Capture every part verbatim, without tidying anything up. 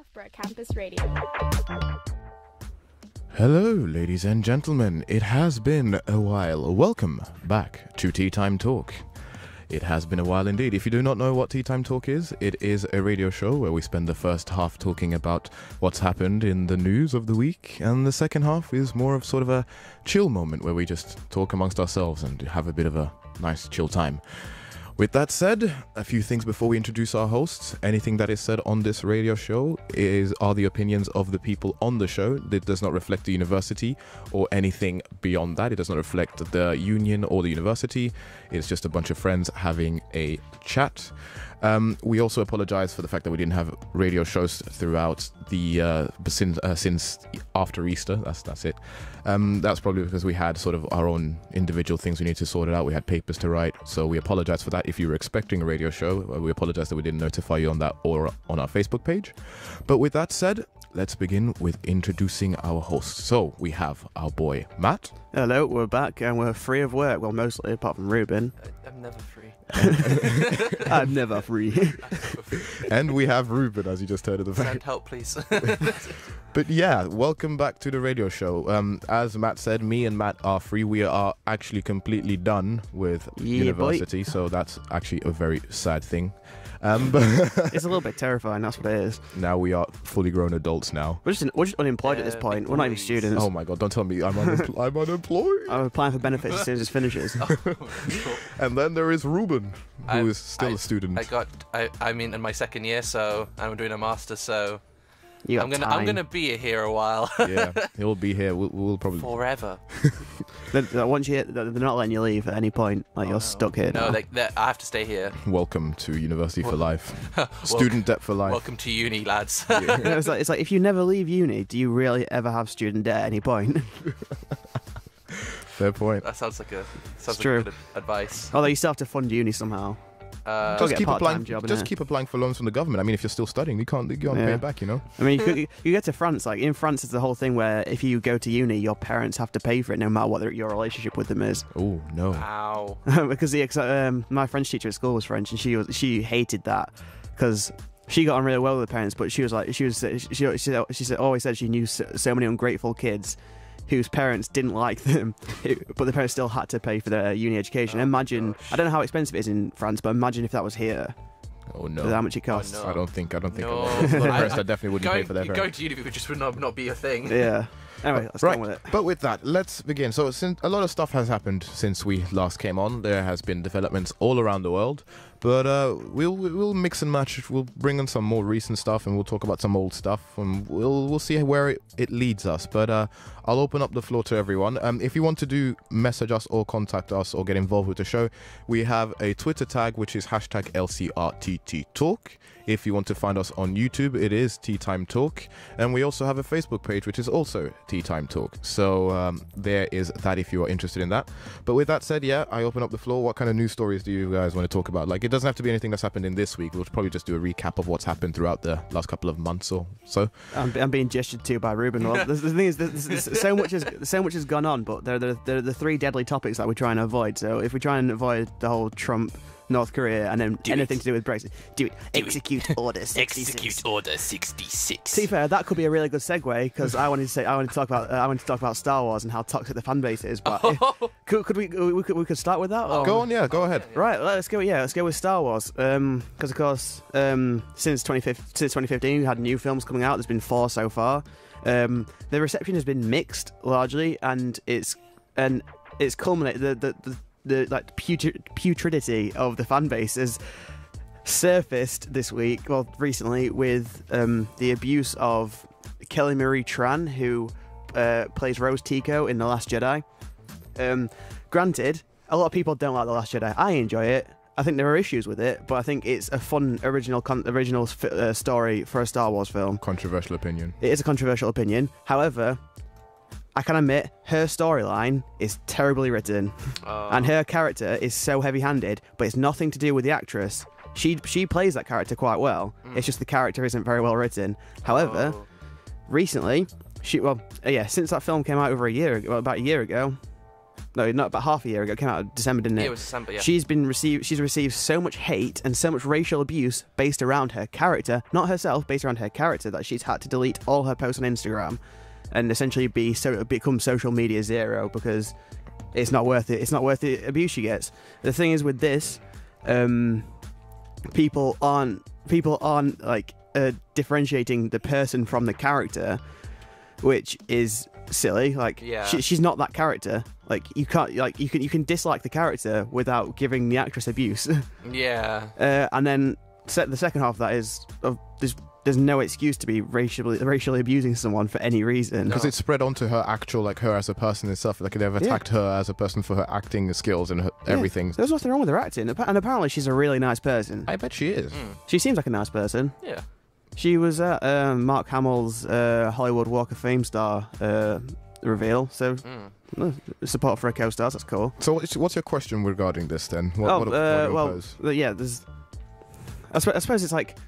Loughborough Campus Radio. Hello, ladies and gentlemen. It has been a while. Welcome back to Tea Time Talk. It has been a while indeed. If you do not know what Tea Time Talk is, it is a radio show where we spend the first half talking about what's happened in the news of the week, and the second half is more of sort of a chill moment where we just talk amongst ourselves and have a bit of a nice chill time. With that said, a few things before we introduce our hosts. Anything that is said on this radio show is are the opinions of the people on the show. It does not reflect the university or anything beyond that. It does not reflect the union or the university. It's just a bunch of friends having a chat. Um, we also apologize for the fact that we didn't have radio shows throughout the uh, since, uh, since after Easter. That's that's it. Um, that's probably because we had sort of our own individual things we need to sort it out. We had papers to write, so we apologize for that. If you were expecting a radio show, we apologize that we didn't notify you on that or on our Facebook page. But with that said, let's begin with introducing our hosts. So we have our boy Matt. Hello, we're back and we're free of work. Well, mostly, apart from Ruben. I'm never free. I'm never free. And we have Ruben, as you just heard at the back. Send help, please. But yeah, welcome back to the radio show. Um, as Matt said, me and Matt are free. We are actually completely done with yeah, university, boy. So that's actually a very sad thing. Um, but it's a little bit terrifying, that's what it is. Now we are fully grown adults now. We're just, in, we're just unemployed yeah, at this point. We're not even students. Oh my god, don't tell me I'm, un I'm unemployed. I'm applying for benefits as soon as it finishes. And then there is Ruben, who I'm, is still I, a student. I got, I, I'm in my second year, so I'm doing a master's, so... You I'm gonna, time. I'm gonna be here a while. Yeah, he'll be here. We'll, we'll probably forever. they're, they're, once you, they're not letting you leave at any point. Like oh, you're no. stuck here. No, they, I have to stay here. Welcome to university well, for life. Well, student debt for life. Welcome to uni, lads. Yeah. You know, it's, like, it's like if you never leave uni, do you really ever have student debt at any point? Fair point. That sounds like a sounds like true. good advice. Although you still have to fund uni somehow. Uh, just keep applying. Job, just keep applying for loans from the government. I mean, if you're still studying, you can't. You can't yeah. pay it back. You know. I mean, you, could, you get to France. Like in France, it's the whole thing where if you go to uni, your parents have to pay for it, no matter what their, your relationship with them is. Oh no! Wow. Because the um, my French teacher at school was French, and she was she hated that because she got on really well with her parents, but she was like she was she she, she, she said, always said she knew so, so many ungrateful kids whose parents didn't like them, but the parents still had to pay for their uni education. Oh, imagine, gosh. I don't know how expensive it is in France, but imagine if that was here. Oh no! How much it costs? Oh, no. I don't think. I don't think. No. I, the parents I, I definitely wouldn't going, pay for their. Going to uni would just would not not be a thing. Yeah. Anyway, let's right. go on with it. But with that, let's begin. So, since a lot of stuff has happened since we last came on, there has been developments all around the world. But uh, we'll we'll mix and match. We'll bring in some more recent stuff, and we'll talk about some old stuff, and we'll we'll see where it, it leads us. But uh, I'll open up the floor to everyone. Um, if you want to do message us or contact us or get involved with the show, we have a Twitter tag which is hashtag L C R T T Talk. If you want to find us on YouTube, it is Tea Time Talk, and we also have a Facebook page which is also Tea Time Talk. So um, there is that if you are interested in that. But with that said, yeah, I open up the floor. What kind of news stories do you guys want to talk about? Like. It It doesn't have to be anything that's happened in this week. We'll probably just do a recap of what's happened throughout the last couple of months or so. I'm, I'm being gestured to by Ruben. Well, the, the thing is, there's, there's so much has so much has gone on, but they're, they're, they're the three deadly topics that we're trying to avoid. So if we try and avoid the whole Trump, North Korea, and then do anything it. to do with Brexit, do it. Do Execute it. Order sixty-six. Execute Order sixty-six. To be fair, that could be a really good segue because I wanted to say I wanted to talk about uh, I wanted to talk about Star Wars and how toxic the fan base is. But oh. if, could, could we we could we could start with that? Or? Go on, yeah, go ahead. Right, let's go. Yeah, let's go with Star Wars. Um, because of course, um, since twenty fifteen, we had new films coming out. There's been four so far. Um, the reception has been mixed largely, and it's and it's culminated the the. the The like putrid, putridity of the fan base has surfaced this week, well, recently, with um, the abuse of Kelly Marie Tran, who uh, plays Rose Tico in The Last Jedi. Um, granted, a lot of people don't like The Last Jedi. I enjoy it. I think there are issues with it, but I think it's a fun original con original uh, story for a Star Wars film. Controversial opinion. It is a controversial opinion. However, I can admit, her storyline is terribly written. Oh. And her character is so heavy-handed, but it's nothing to do with the actress. She she plays that character quite well. Mm. It's just the character isn't very well written. However, oh. recently, she well, yeah, since that film came out over a year, well, about a year ago, no, not about half a year ago. It came out in December, didn't it? Yeah, it was December, yeah. She's been received, she's received so much hate and so much racial abuse based around her character, not herself, based around her character, that she's had to delete all her posts on Instagram and essentially be so become social media zero because it's not worth it. It's not worth the abuse she gets. The thing is with this, um, people aren't people aren't like uh, differentiating the person from the character, which is silly. Like, yeah. she, she's not that character. Like, you can't, like, you can you can dislike the character without giving the actress abuse. Yeah. Uh, and then set the second half of that is of there's there's no excuse to be racially racially abusing someone for any reason because no. it's spread onto her actual, like, her as a person itself. Like, they've attacked yeah. her as a person for her acting skills and her, yeah. everything. There's nothing wrong with her acting, and apparently she's a really nice person. I bet she is. Mm. She seems like a nice person. Yeah. She was at uh, Mark Hamill's uh, Hollywood Walk of Fame star uh, reveal, so mm. uh, support for her co-stars, that's cool. So what's your question regarding this then? What, oh, what, uh, what well, the, yeah, there's... I, sp I suppose it's like,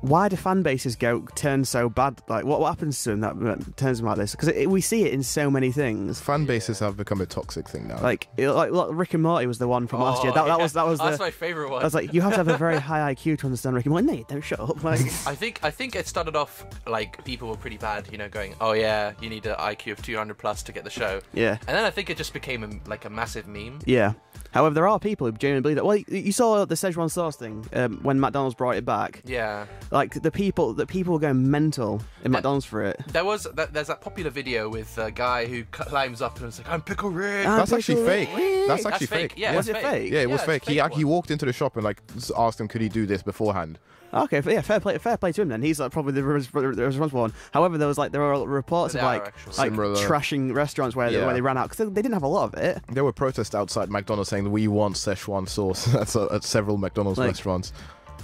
why do fan bases go turn so bad? Like, what, what happens to them that turns them like this? Because we see it in so many things. Fan bases yeah. have become a toxic thing now. Like, it, like, like Rick and Morty was the one from oh, last year. That, yeah. that was that was. Oh, the, that's my favorite one. I was like, you have to have a very high I Q to understand Rick and Morty. No, you don't, shut up. Like, I think I think it started off like people were pretty bad, you know, going, oh yeah, you need an I Q of two hundred plus to get the show. Yeah. And then I think it just became a, like a massive meme. Yeah. However, there are people who genuinely believe that. Well, you, you saw the Szechuan sauce thing um, when McDonald's brought it back. Yeah. Like, the people the people were going mental in McDonald's for it. There was that, there's that popular video with a guy who climbs up and was like, I'm Pickle Rick. I'm That's Pickle actually Rick. fake. That's actually That's fake. fake. Yeah, was it fake? fake? Yeah, it was yeah, fake. fake. He he walked into the shop and, like, asked him, could he do this beforehand? Okay, yeah, fair play, fair play to him then. He's like probably the responsible one. However, there was like there were reports of like like trashing restaurants where yeah. they, where they ran out because they, they didn't have a lot of it. There were protests outside McDonald's saying we want Szechuan sauce. That's a, at several McDonald's like, restaurants.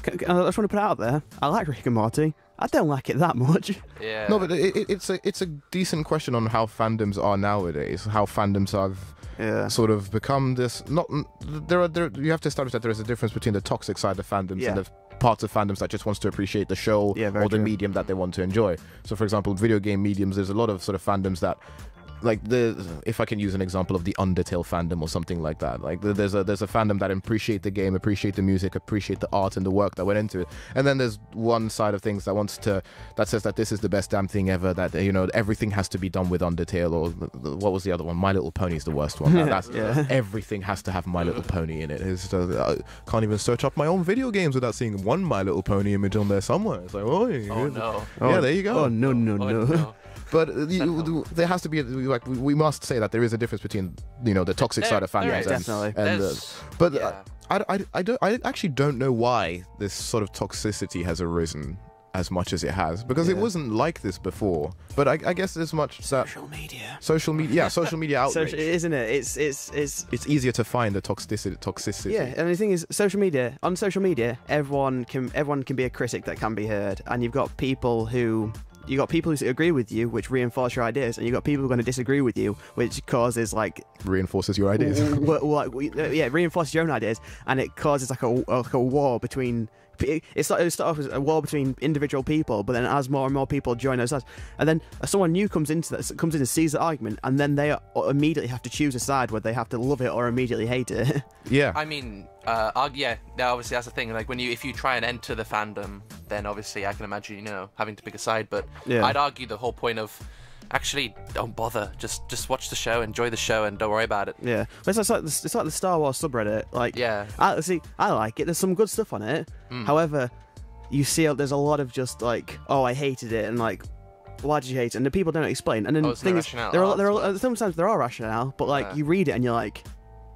I just want to put it out there. I like Rick and Morty. I don't like it that much. Yeah. No, but it, it, it's a it's a decent question on how fandoms are nowadays. How fandoms have. Yeah. Sort of become this. Not there are there. You have to establish that there is a difference between the toxic side of fandoms yeah. and the parts of fandoms that just wants to appreciate the show yeah, or the true. medium that they want to enjoy. So, for example, video game mediums. There's a lot of sort of fandoms that, like the if I can use an example of the Undertale fandom or something like that. Like there's a there's a fandom that appreciate the game, appreciate the music, appreciate the art and the work that went into it. And then there's one side of things that wants to that says that this is the best damn thing ever. That, you know, everything has to be done with Undertale, or what was the other one? My Little Pony is the worst one. That, that's, yeah. everything has to have My Little Pony in it. It's just, I can't even search up my own video games without seeing one My Little Pony image on there somewhere. It's like, oh, oh no, oh, yeah, there you go. Oh no no oh, no. no. But you, there has to be, like, we must say that there is a difference between, you know, the toxic there, side of fandoms. Definitely. And, uh, but yeah. I, I, I, don't, I actually don't know why this sort of toxicity has arisen as much as it has, because yeah. it wasn't like this before. But I, I guess as much that social media, social media, yeah, social media outrage, social, isn't it? It's it's it's it's easier to find the toxicity. Toxicity. Yeah, and the thing is, social media. On social media, everyone can everyone can be a critic that can be heard, and you've got people who. You got people who agree with you, which reinforce your ideas, and you got people who are going to disagree with you, which causes like reinforces your ideas. Yeah, reinforces your own ideas, and it causes like a like a war between. It's like it starts off as a war between individual people, but then as more and more people join those sides, and then someone new comes into that, comes in and sees the argument, and then they immediately have to choose a side where they have to love it or immediately hate it. Yeah, I mean, uh, yeah, obviously that's the thing. Like when you, if you try and enter the fandom, then obviously I can imagine, you know, having to pick a side. But yeah. I'd argue the whole point of. Actually, don't bother. Just just watch the show, enjoy the show, and don't worry about it. Yeah, but it's like the, it's like the Star Wars subreddit. Like, yeah, I, see, I like it. There's some good stuff on it. Mm. However, you see, there's a lot of just like, oh, I hated it, and like, why did you hate it? And the people don't explain. And then oh, things no there are there are sometimes there are rationale, but like yeah. you read it and you're like.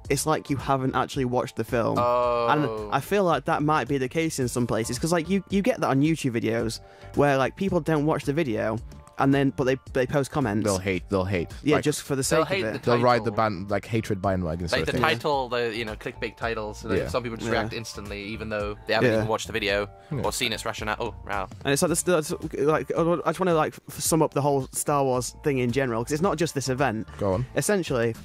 It's like you haven't actually watched the film. Oh. And I feel like that might be the case in some places. Because like you, you get that on YouTube videos where like people don't watch the video and then but they they post comments. They'll hate, they'll hate. Yeah, like, just for the sake of it. The they'll ride the band like hatred bandwagon. Like sort the of title, the you know, clickbait titles. So yeah. Some people just yeah. react instantly even though they haven't yeah. even watched the video yeah. or seen its rationale. Oh, wow. And it's like this, this like I just want to like sum up the whole Star Wars thing in general, because it's not just this event. Go on. Essentially,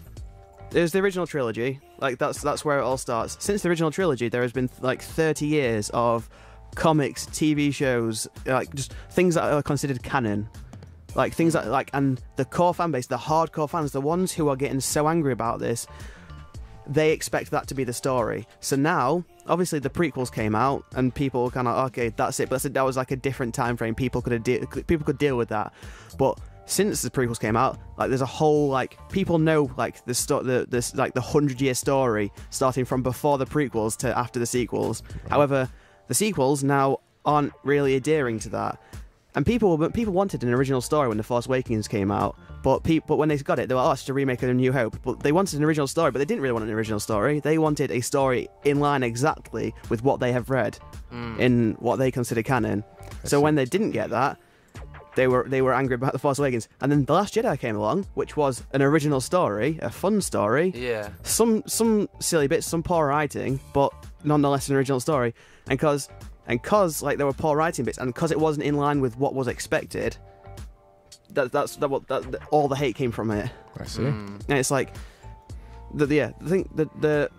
it was the original trilogy. Like that's that's where it all starts. Since the original trilogy, there has been like thirty years of comics, T V shows, like just things that are considered canon. Like things like like and the core fan base, the hardcore fans, the ones who are getting so angry about this, they expect that to be the story. So now, obviously, the prequels came out, and people were kind of okay, that's it. But that's it, that was like a different time frame. People could de- people could deal with that. But since the prequels came out, like there's a whole like people know like the sto- the this like the hundred year story starting from before the prequels to after the sequels. Right. However, the sequels now aren't really adhering to that. And people people wanted an original story when The Force Awakens came out, but people, but when they got it, they were asked to remake A New Hope. But they wanted an original story, but they didn't really want an original story. They wanted a story in line exactly with what they have read mm. in what they consider canon. That's so when they didn't get that, they were they were angry about The Force Awakens. And then The Last Jedi came along, which was an original story, a fun story. Yeah. Some some silly bits, some poor writing, but nonetheless an original story. And because... And because, like, there were poor writing bits, and because it wasn't in line with what was expected, that, that's that, that, that, all the hate came from it. I see. Mm. And it's like, the, yeah, I think the, the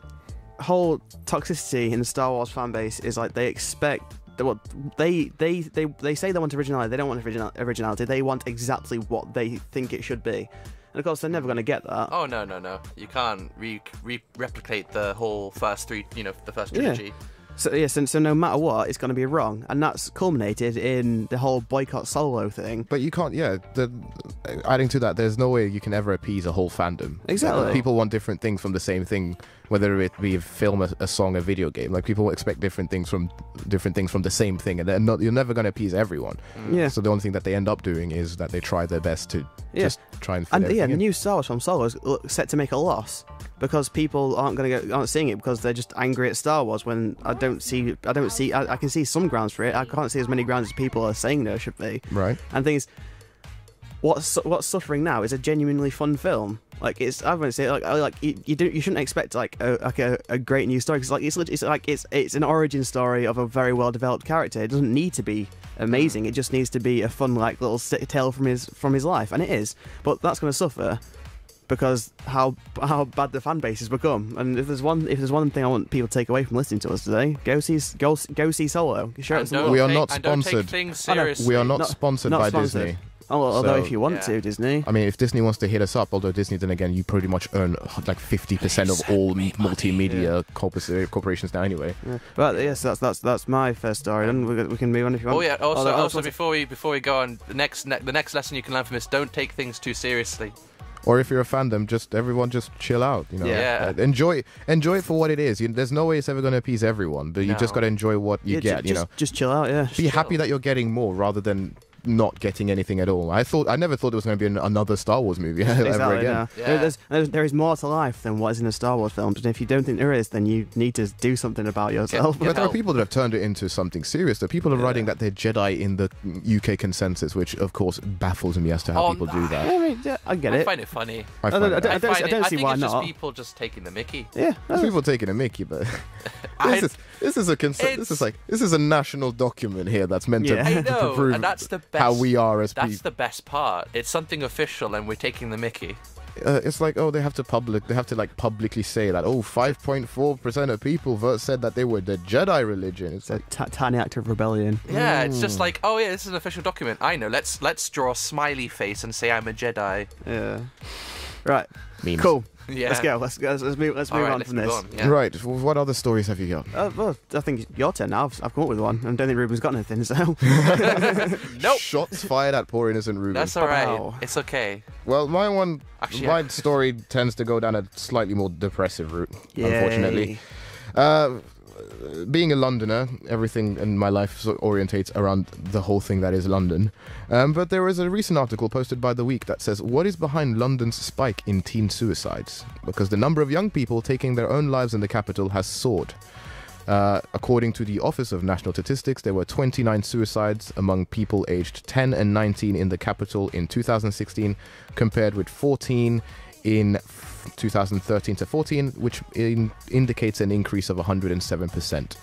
whole toxicity in the Star Wars fan base is, like, they expect... Well, they, they, they, they say they want originality. They don't want original, originality. They want exactly what they think it should be. And, of course, they're never going to get that. Oh, no, no, no. You can't re- re- replicate the whole first three, you know, the first trilogy. Yeah. So yeah, so, so no matter what, it's going to be wrong, and that's culminated in the whole boycott Solo thing. But you can't, yeah. The, adding to that, there's no way you can ever appease a whole fandom. Exactly. People want different things from the same thing, whether it be a film, a, a song, a video game. Like people expect different things from different things from the same thing, and they're not, you're never going to appease everyone. Mm. Yeah. So the only thing that they end up doing is that they try their best to yeah. just try and. Fit and yeah, in. The new Star Wars from Solo is set to make a loss because people aren't going to go, aren't seeing it because they're just angry at Star Wars when. I don't see I don't see I, I can see some grounds for it. I can't see as many grounds as people are saying there should be. Right. And the thing is, what's what's suffering now is a genuinely fun film. Like it's I wouldn't say like like you, you do you shouldn't expect like a like a, a great new story because like it's it's like it's it's an origin story of a very well developed character. It doesn't need to be amazing. It just needs to be a fun like little tale from his from his life, and it is. But that's going to suffer because how how bad the fan base has become. And if there's one if there's one thing I want people to take away from listening to us today, go see go go see Solo. Share it we are not sponsored. We are not, not sponsored not by sponsored. Disney. Oh, although so, if you want yeah. to, Disney. I mean, if Disney wants to hit us up, although Disney, then again, you pretty much earn like fifty percent of all multimedia yeah. corporations now, anyway. Yeah. But yes, that's that's that's my first story, and we, we can move on if you want. Oh yeah. Also, although, also, before we before we go on, the next ne- the next lesson you can learn from this: don't take things too seriously. Or if you're a fandom, just everyone just chill out, you know. Yeah. Uh, enjoy, enjoy it for what it is. You, there's no way it's ever going to appease everyone, but no. you just got to enjoy what you yeah, get, j- you just, know. Just chill out, yeah. Be chill. happy that you're getting more rather than not getting anything at all. I thought I never thought there was going to be an, another Star Wars movie exactly, ever again. No. Yeah. There, there's, there's, there is more to life than what is in the Star Wars films, and if you don't think there is, then you need to do something about yourself. Get, get but there help. are people that have turned it into something serious. The people are yeah. writing that they're Jedi in the U K consensus, which of course baffles me as to how oh, people do that. I, mean, yeah, I get it. I find it funny. I, find I, don't, I, don't, I, find I don't see it, I why it's not. Just people just taking the Mickey. Yeah, it's people taking a Mickey, but this is this is a cons- this is like this is a national document here that's meant yeah. to, to prove and that's the Best, how we are as people. That's the best part. It's something official, and we're taking the Mickey. Uh, it's like, oh, they have to public, they have to like publicly say that. Oh, five point four percent of people said that they were the Jedi religion. It's, it's like a t- tiny act of rebellion. Yeah, mm. it's just like, oh yeah, this is an official document. I know. Let's let's draw a smiley face and say I'm a Jedi. Yeah. Right. Memes. Cool. Yeah. Let's go. Let's go. Let's, let's move. Let's move right, on let's from move this. On, yeah. Right. Well, what other stories have you got? Uh, well, I think your turn now. I've, I've come up with one. I don't think Ruben's got anything. So. Nope. Shots fired at poor innocent Ruben. That's all right. Wow. It's okay. Well, my one, Actually, my yeah. story tends to go down a slightly more depressive route. Yay. Unfortunately. Uh, being a Londoner, everything in my life sort of orientates around the whole thing that is London. Um, but there was a recent article posted by The Week that says, what is behind London's spike in teen suicides? Because the number of young people taking their own lives in the capital has soared. Uh, according to the Office of National Statistics, there were twenty-nine suicides among people aged ten and nineteen in the capital in two thousand sixteen, compared with fourteen in twenty thirteen to fourteen, which in indicates an increase of one hundred seven percent.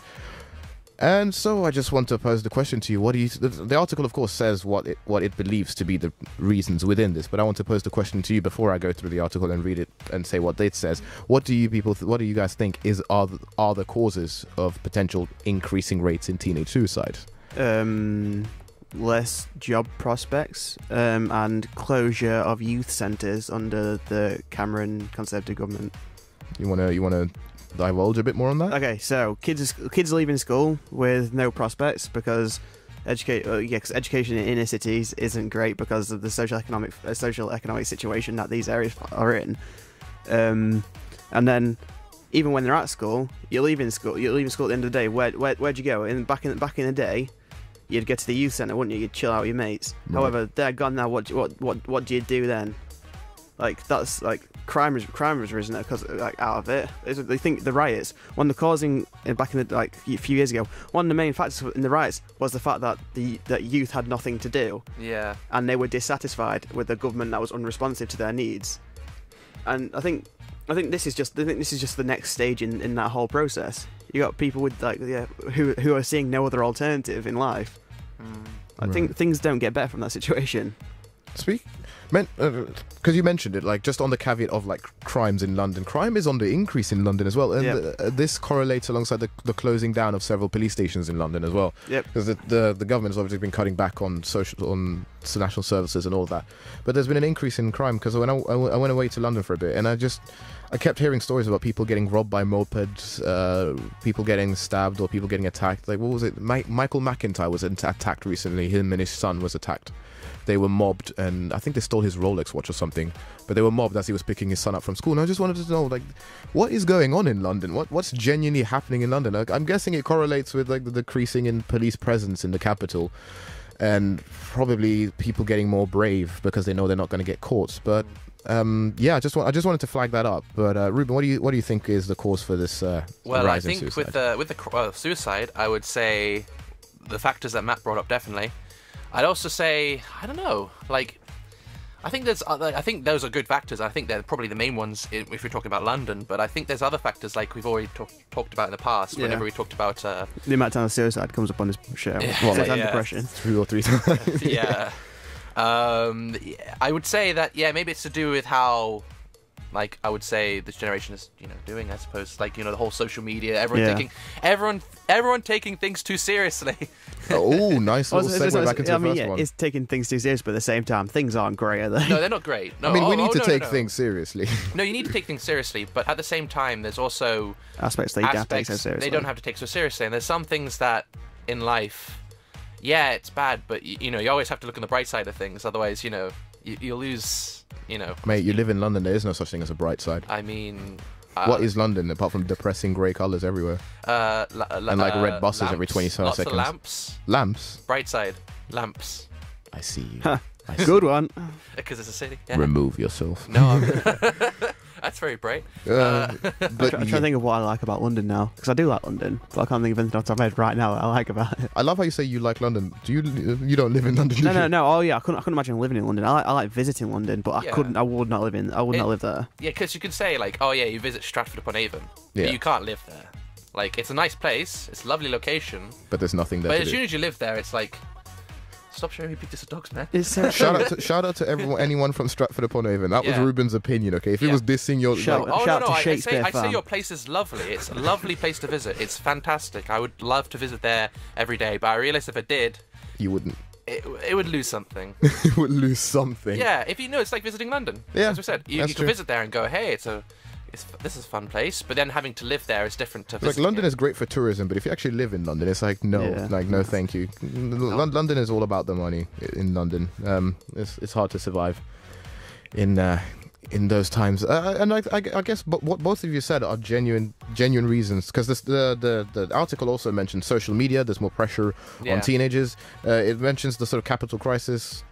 And so I just want to pose the question to you. What do you the, the article of course says what it what it believes to be the reasons within this, but I want to pose the question to you before I go through the article and read it and say what it says. What do you people th- what do you guys think is are the, are the causes of potential increasing rates in teenage suicide? Um less job prospects um, and closure of youth centres under the Cameron Conservative government. You want to you want to divulge a bit more on that? Okay, so kids kids leaving school with no prospects because educate uh, yeah, 'cause education in inner cities isn't great because of the social economic uh, social economic situation that these areas are in. Um, and then even when they're at school, you're leaving school. You're leaving school at the end of the day. Where where where'd you go? In back in back in the day, you'd get to the youth centre, wouldn't you? You'd chill out with your mates. Right. However, they're gone now. What what what what do you do then? Like that's like crime is crime has risen because like out of it. It's, they think the riots. One of the causing back in the like a few years ago. One of the main factors in the riots was the fact that the that youth had nothing to do. Yeah. And they were dissatisfied with a government that was unresponsive to their needs. And I think. I think this is just. I think this is just the next stage in, in that whole process. You got people with like yeah, who who are seeing no other alternative in life. Mm. I right. think things don't get better from that situation. Speak, because uh, you mentioned it, like just on the caveat of like crimes in London. Crime is on the increase in London as well, and yep. uh, this correlates alongside the, the closing down of several police stations in London as well. Yep. Because the, the the government has obviously been cutting back on social on national services and all that, but there's been an increase in crime. Because when I, I, I went away to London for a bit, and I just I kept hearing stories about people getting robbed by mopeds, uh, people getting stabbed, or people getting attacked. Like what was it? My, Michael McIntyre was attacked recently. Him and his son was attacked. They were mobbed, and I think they stole his Rolex watch or something. But they were mobbed as he was picking his son up from school. And I just wanted to know, like, what is going on in London? What what's genuinely happening in London? Like, I'm guessing it correlates with like the decreasing in police presence in the capital, and probably people getting more brave because they know they're not going to get caught. But um, yeah, I just want I just wanted to flag that up. But uh, Ruben, what do you what do you think is the cause for this? Uh, well, rise I think in suicide? with the with the uh, suicide, I would say the factors that Matt brought up definitely. I'd also say I don't know. Like, I think there's other, I think those are good factors. I think they're probably the main ones if we're talking about London. But I think there's other factors like we've already talk, talked about in the past. Yeah. Whenever we talked about uh, the amount of time suicide comes up on this show, yeah. well, like, yeah. and depression, three or three times. yeah. Um, I would say that yeah, maybe it's to do with how, like, I would say this generation is you know doing. I suppose like you know the whole social media, everyone yeah. taking everyone. Everyone taking things too seriously. oh, nice little segue back into the I mean, first yeah, one. It's taking things too seriously, but at the same time, things aren't great, are they? No, they're not great. No, I mean, oh, we need oh, to no, take no, no. things seriously. No, you need to take things seriously, but at the same time, there's also aspects they aspects don't take so seriously. They don't have to take so seriously, and there's some things that in life, yeah, it's bad, but you know, you always have to look on the bright side of things. Otherwise, you know, you, you'll lose. You know, mate, you live in London. There is no such thing as a bright side. I mean. Uh, what is London apart from depressing grey colours everywhere? Uh, and like red buses uh, every twenty-seven seconds. Of lamps. Lamps. Bright side. Lamps. I see you. Huh. I see Good you. one. Because it's a city. Yeah. Remove yourself. No. That's very bright. Uh, uh, I'm, try, I'm trying to think of what I like about London now because I do like London, but I can't think of anything off the top of my head right now that I like about it. I love how you say you like London. Do you? You don't live in London? No, no, no. Oh yeah, I couldn't. I couldn't imagine living in London. I like, I like visiting London, but I yeah. couldn't. I would not live in. I would it, not live there. Yeah, because you could say like, oh yeah, you visit Stratford upon Avon, yeah. but you can't live there. Like, it's a nice place. It's a lovely location. But there's nothing there. But to as do. soon as you live there, it's like. Stop showing me pictures of dogs, man. So shout, out to, shout out to everyone, anyone from Stratford upon Avon. That yeah. was Ruben's opinion, okay? If yeah. it was dissing your... Shout, like, oh, shout no, no, to Shakespeare I say, I say your place is lovely. It's a lovely place to visit. It's fantastic. I would love to visit there every day, but I realise if I did... You wouldn't. It, it would lose something. It would lose something. Yeah, if you know, it's like visiting London. Yeah, as we said. You, you can visit there and go, hey, it's a... It's, this is a fun place, but then having to live there is different to like London it. is great for tourism, but if you actually live in London, it's like no, yeah. like no, thank you. L London is all about the money in London. Um, it's it's hard to survive in uh, in those times. Uh, and I, I, I guess but what both of you said are genuine genuine reasons because the the the article also mentioned social media. There's more pressure yeah. on teenagers. Uh, it mentions the sort of capital crisis.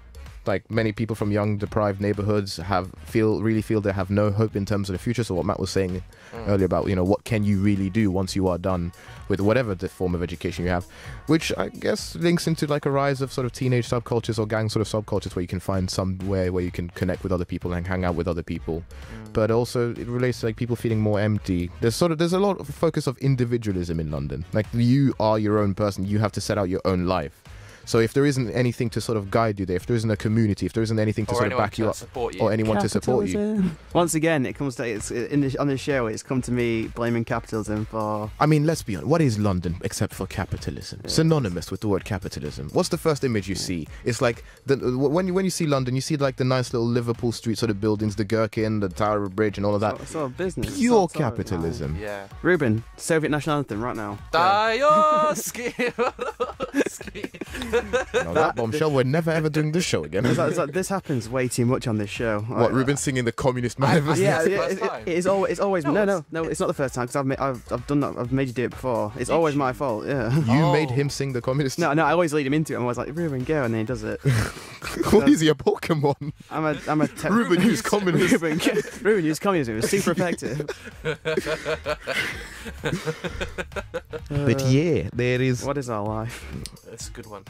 Like many people from young deprived neighborhoods have feel really feel they have no hope in terms of the future. So what Matt was saying mm. earlier about you know what can you really do once you are done with whatever the form of education you have, which I guess links into like a rise of sort of teenage subcultures or gang sort of subcultures where you can find somewhere where you can connect with other people and hang out with other people. Mm. But also it relates to like people feeling more empty. There's sort of there's a lot of focus of individualism in London. Like you are your own person. You have to set out your own life. So if there isn't anything to sort of guide you there, if there isn't a community, if there isn't anything to or sort of back you up, you. or anyone capitalism. to support you. Once again, it comes to it's in the, on the show. It's come to me blaming capitalism for. I mean, let's be honest. What is London except for capitalism? Yeah. Synonymous with the word capitalism. What's the first image you yeah. see? It's like the, when you when you see London, you see like the nice little Liverpool Street sort of buildings, the Gherkin, the Tower Bridge, and all of that. It's sort of business. Pure sort of capitalism. Of yeah. Ruben, Soviet national anthem right now. No, that bombshell, we're never ever doing this show again. It's like, it's like, this happens way too much on this show. What, Ruben singing the Communist Manifesto? Yeah, yeah, it, it, it's always, it's always no, no, no, no, it's not the first time because I've, I've, I've done that. I've made you do it before. It's always my fault. Yeah, you oh. made him sing the Communist. No, no, I always lead him into it. I'm always like, Ruben, go, and then he does it. What is he, a Pokemon? I'm a, I'm a. Ruben used communism. Ruben, Ruben used communism. It was super effective. uh, but yeah, there is. What is our life? That's a good one.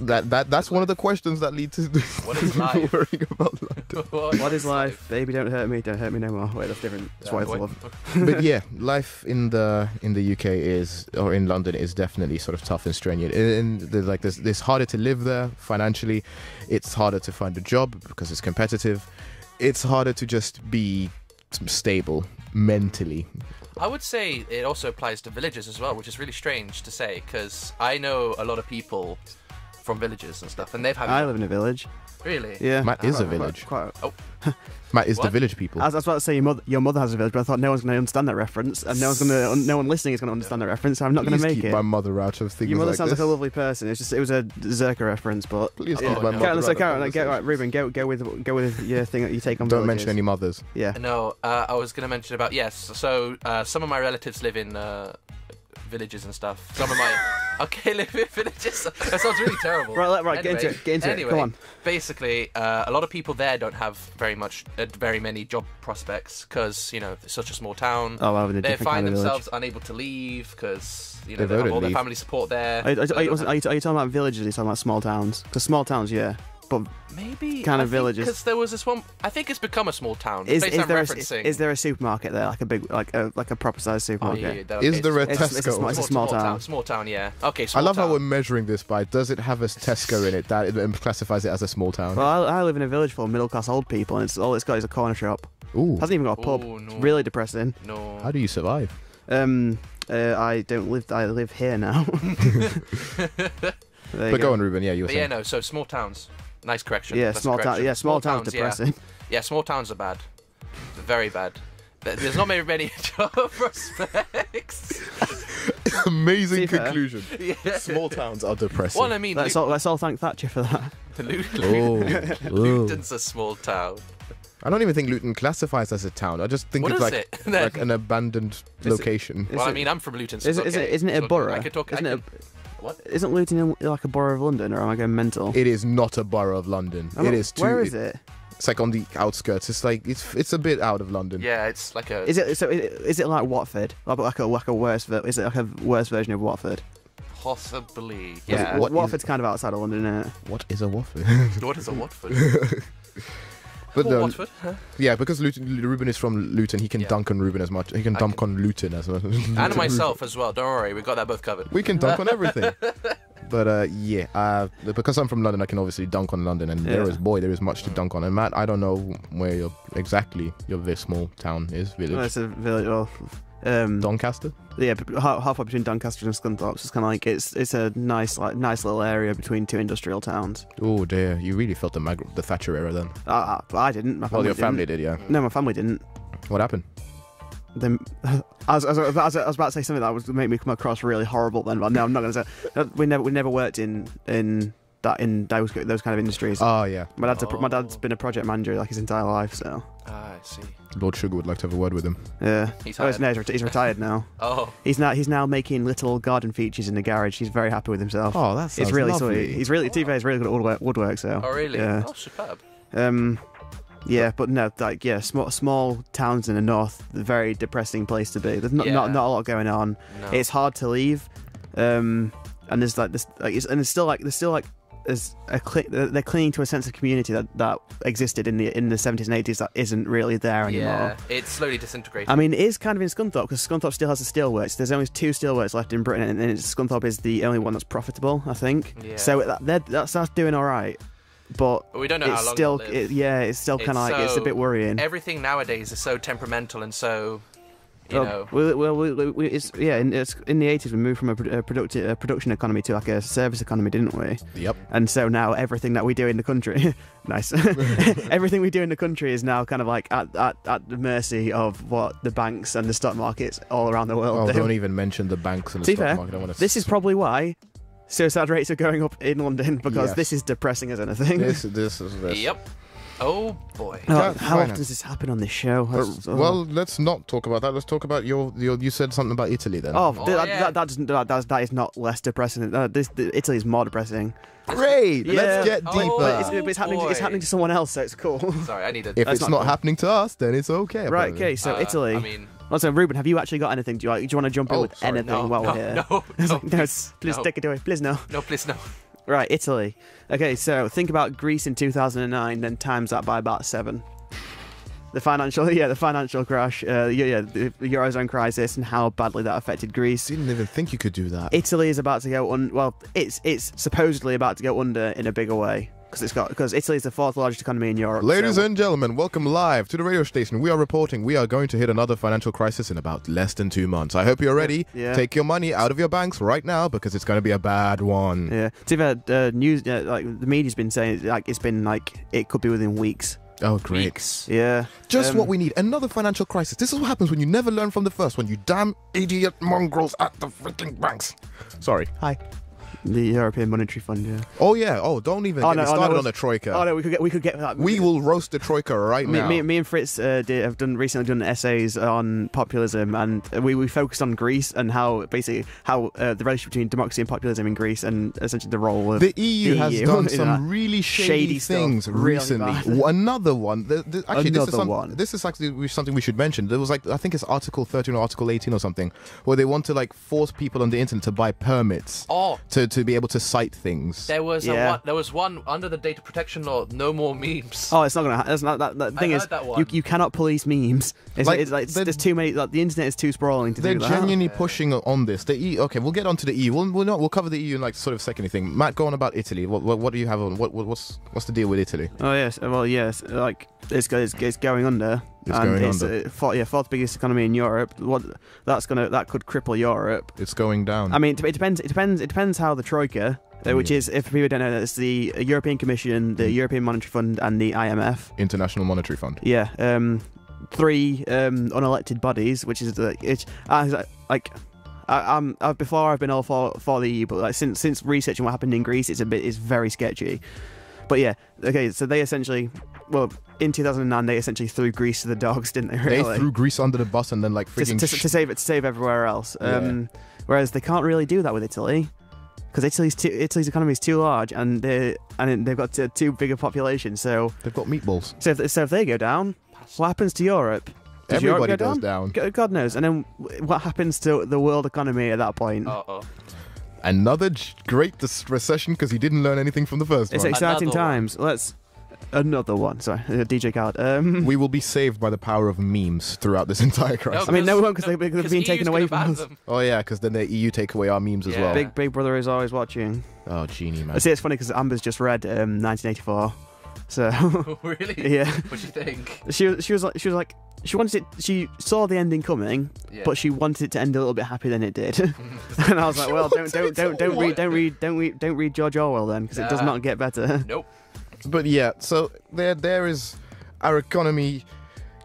that that that's one of the questions that leads to what is life? Worrying about London. what, what is life? life? Baby, don't hurt me. Don't hurt me no more. Wait, that's different. That's yeah, why I love. But yeah, life in the in the U K is, or in London, is definitely sort of tough and strenuous. And there's like this, it's harder to live there financially. It's harder to find a job because it's competitive. It's harder to just be stable mentally. I would say it also applies to villages as well, which is really strange to say because I know a lot of people from villages and stuff, and they've had. I live in a village. Really? Yeah. Matt is a village. Quite, quite, oh. Matt is what? the village people. I was, I was about to say your mother, your mother has a village, but I thought no one's going to understand that reference, and no one's going to, no one listening is going to understand that reference. So I'm not going to make keep it. My mother out of things. Your mother like sounds this. like a lovely person. It's just it was a Zerka reference, but please yeah. keep my mother out. So Karen, like, go, right, Ruben, go go with go with your thing that you take on. Don't villages. mention any mothers. Yeah. No, uh, I was going to mention about yes. So uh, some of my relatives live in. Uh, villages and stuff. Some of my okay, live in villages. That sounds really terrible. Right, right. Anyway, get into it. Get into anyway, it. Come on. Basically, uh, a lot of people there don't have very much, uh, very many job prospects because you know it's such a small town. Oh, well, they find themselves village. unable to leave because you know they, they have all leave. their family support there. Are, are, are, are, are you talking about villages? Or are you talking about small towns? Because small towns, yeah. But maybe kind of villages because there was this one. I think it's become a small town. Is, is, there, a, is there a supermarket there, like a big, like a like a proper sized supermarket? Oh, yeah, yeah, okay. Is there a Tesco? It's, it's, a, small, it's a small, small town. town. Small town, yeah. Okay. Small I love town. how we're measuring this by does it have a Tesco in it that it classifies it as a small town? Well, I, I live in a village full of middle class old people, and it's all it's got is a corner shop. Ooh. It hasn't even got a pub. Ooh, no. It's really depressing. No. How do you survive? Um, uh, I don't live. I live here now. But go. go on, Ruben. Yeah, you. Were but yeah, no. So small towns. Nice correction. Yeah, That's small town. Yeah, small, small towns, towns depressing. Yeah. yeah, small towns are bad. They're very bad. There's not many, many job prospects. Amazing conclusion. Yeah. Small towns are depressing. Well, I mean, let's all, let's all thank Thatcher for that. Luton. Oh. Luton's a small town. I don't even think Luton classifies as a town. I just think what it's like, it? like an abandoned is location. It, well, it, I mean, I'm from Luton. So is it, okay. is it, isn't it a borough? I could talk. Isn't I could, it a, What? Isn't Luton like a borough of London, or am I going mental? It is not a borough of London. I'm it not, is. Too, where is it? it? It's like on the outskirts. It's like it's it's a bit out of London. Yeah, it's like a. Is it so? Is it like Watford? Like, like a like a worse. Is it like a worse version of Watford? Possibly. Yeah. It, what Watford's is, kind of outside of London, isn't it? What is a Watford? What is a Watford? But the, Watford, huh? Yeah, because Luton, Ruben is from Luton, he can yeah. dunk on Ruben as much. He can I dunk can... on Luton as well. Luton and myself Ruben. as well, don't worry, we got that both covered. We can dunk on everything. But uh, yeah, uh, because I'm from London, I can obviously dunk on London, and yeah. there is, boy, there is much to dunk on. And Matt, I don't know where you're, exactly your this small town is, village. No, it's a village, well, um, Doncaster? Yeah, half, halfway between Doncaster and Scunthorpe, so it's kind of like, it's it's a nice like nice little area between two industrial towns. Oh dear, you really felt the, Mag the Thatcher era then. Uh, I didn't. My well, your didn't. family did, yeah. No, my family didn't. What happened? Then I, I, was, I, was, I was about to say something that would make me come across really horrible then, but no, I'm not going to say. We never we never worked in in that in those those kind of industries. Oh yeah. My dad's oh. a, my dad's been a project manager like his entire life, so. Ah, I see. Lord Sugar would like to have a word with him. Yeah. He's, oh, no, he's, re he's retired now. Oh. He's now he's now making little garden features in the garage. He's very happy with himself. Oh, that's it's really lovely. Sweet. He's really oh. T V is really good at woodwork, woodwork. So. Oh really? Yeah. Oh, superb. Um. Yeah, but no, like yeah, small small towns in the north, very depressing place to be. There's not yeah. not, not a lot going on. No. It's hard to leave. Um. And there's like this like it's, and it's still like there's still like as a cl- they're clinging to a sense of community that, that existed in the in the seventies and eighties that isn't really there anymore. Yeah, it's slowly disintegrating. I mean, it is kind of in Scunthorpe, because Scunthorpe still has a steelworks. There's only two steelworks left in Britain, and, and Scunthorpe is the only one that's profitable, I think. Yeah. So that that's that's doing all right. But we don't know it's how long still, it it, yeah, it's still kind of like, so, it's a bit worrying. Everything nowadays is so temperamental and so, you well, know. Well, well we, we, it's, yeah, in, it's, in the eighties we moved from a, a, producti- a production economy to like a service economy, didn't we? Yep. And so now everything that we do in the country, nice, everything we do in the country is now kind of like at, at, at the mercy of what the banks and the stock markets all around the world oh, do. Don't even mention the banks and the to stock fair, market. I want to this s- is probably why suicide rates are going up in London, because yes. this is depressing as anything. This, this is this. Yep. Oh boy. Oh, how often does this happen on this show? That's, oh. Well, let's not talk about that. Let's talk about your. your you said something about Italy then. Oh, oh that, yeah. that, that, doesn't, that, that, that is not less depressing. Uh, this the, Italy is more depressing. Great. Yeah. Let's get deeper. Oh, but it's, but it's, happening to, it's happening to someone else, so it's cool. Sorry, I need to. If it's not, not cool. happening to us, then it's okay. Right. Apparently. Okay. So uh, Italy. I mean. Also, Ruben, have you actually got anything? Do you, do you want to jump in oh, with sorry, anything no, while no, we're here? No, no, no. Please no. take it away. Please, no. No, please, no. Right, Italy. Okay, so think about Greece in two thousand nine, then times that by about seven. The financial, yeah, the financial crash, uh, yeah, yeah, the Eurozone crisis, and how badly that affected Greece. Didn't even think you could do that. Italy is about to go un. Well, it's it's supposedly about to go under in a bigger way. Because it's got because Italy is the fourth largest economy in Europe. Ladies so. and gentlemen, welcome live to the radio station. We are reporting we are going to hit another financial crisis in about less than two months. I hope you're ready. Yeah. Take your money out of your banks right now, because it's going to be a bad one. Yeah. To be fair, uh, news uh, like the media's been saying like it's been like it could be within weeks. Oh, great. Weeks. Yeah. Just um, what we need. Another financial crisis. This is what happens when you never learn from the first one. You damn idiot mongrels at the freaking banks. Sorry. Hi. The European Monetary Fund, yeah. Oh yeah. Oh, don't even. Oh, get no, me started oh, no, on the troika. Oh no, we could get we could get that. We will roast the troika right me, now. Me, me and Fritz uh, did, have done recently done essays on populism, and we, we focused on Greece and how basically how uh, the relationship between democracy and populism in Greece, and essentially the role of the E U has E U done some really shady, shady things stuff, recently. Really Another one. The, the, actually, Another this is some, one. This is actually something we should mention. There was like I think it's Article thirteen or Article eighteen or something, where they want to like force people on the internet to buy permits. Oh. To to be able to cite things. There was yeah. a one, there was one under the data protection law. No more memes. Oh, it's not gonna. That's not that. The thing I is, that you you cannot police memes. It's like, it's like it's, there's too many. Like, the internet is too sprawling to do that. They're genuinely pushing on this. The E U, okay, we'll get onto the E U. We'll we'll not we'll cover the E U in like sort of second thing. Matt, go on about Italy. What what, what do you have on? What, what what's what's the deal with Italy? Oh yes, well yes, like it's it's, it's going under. It's and going it's under. Uh, fourth, yeah, fourth biggest economy in Europe. What that's gonna that could cripple Europe. It's going down. I mean, it, it depends. It depends. It depends how the troika, uh, which yeah. is, if people don't know, it's the European Commission, the mm. European Monetary Fund, and the I M F, International Monetary Fund. Yeah, um, three um, unelected bodies, which is the it, uh, like. I, I'm, I've before I've been all for for the E U, but like since since researching what happened in Greece, it's a bit it's very sketchy. But yeah, okay, so they essentially, well, in two thousand nine, they essentially threw Greece to the dogs, didn't they, really? They threw Greece under the bus and then, like, freaking... To, to, to save it, to save everywhere else. Um, yeah. Whereas they can't really do that with Italy, because Italy's too, Italy's economy is too large, and, they, and they've got too, too big a population, so... They've got meatballs. So if, so if they go down, what happens to Europe? Does Everybody Europe go goes down? down. God knows. And then what happens to the world economy at that point? Uh-oh. Another great recession because he didn't learn anything from the first one. It's exciting another times. One. Let's another one. Sorry, D J Card. Um, we will be saved by the power of memes throughout this entire crisis. No, I mean, no one because no, they've been taken away from us. Them. Oh yeah, because then the E U take away our memes yeah. as well. Big Big Brother is always watching. Oh genie man. I see, it's funny because Amber's just read um, nineteen eighty-four. So really, yeah. What do you think? She she was like she was like she wanted it. She saw the ending coming, yeah. but she wanted it to end a little bit happier than it did. And I was like, well, don't don't don't don't read don't read don't read don't read George Orwell then, because nah. it does not get better. Nope. But yeah, so there there is our economy.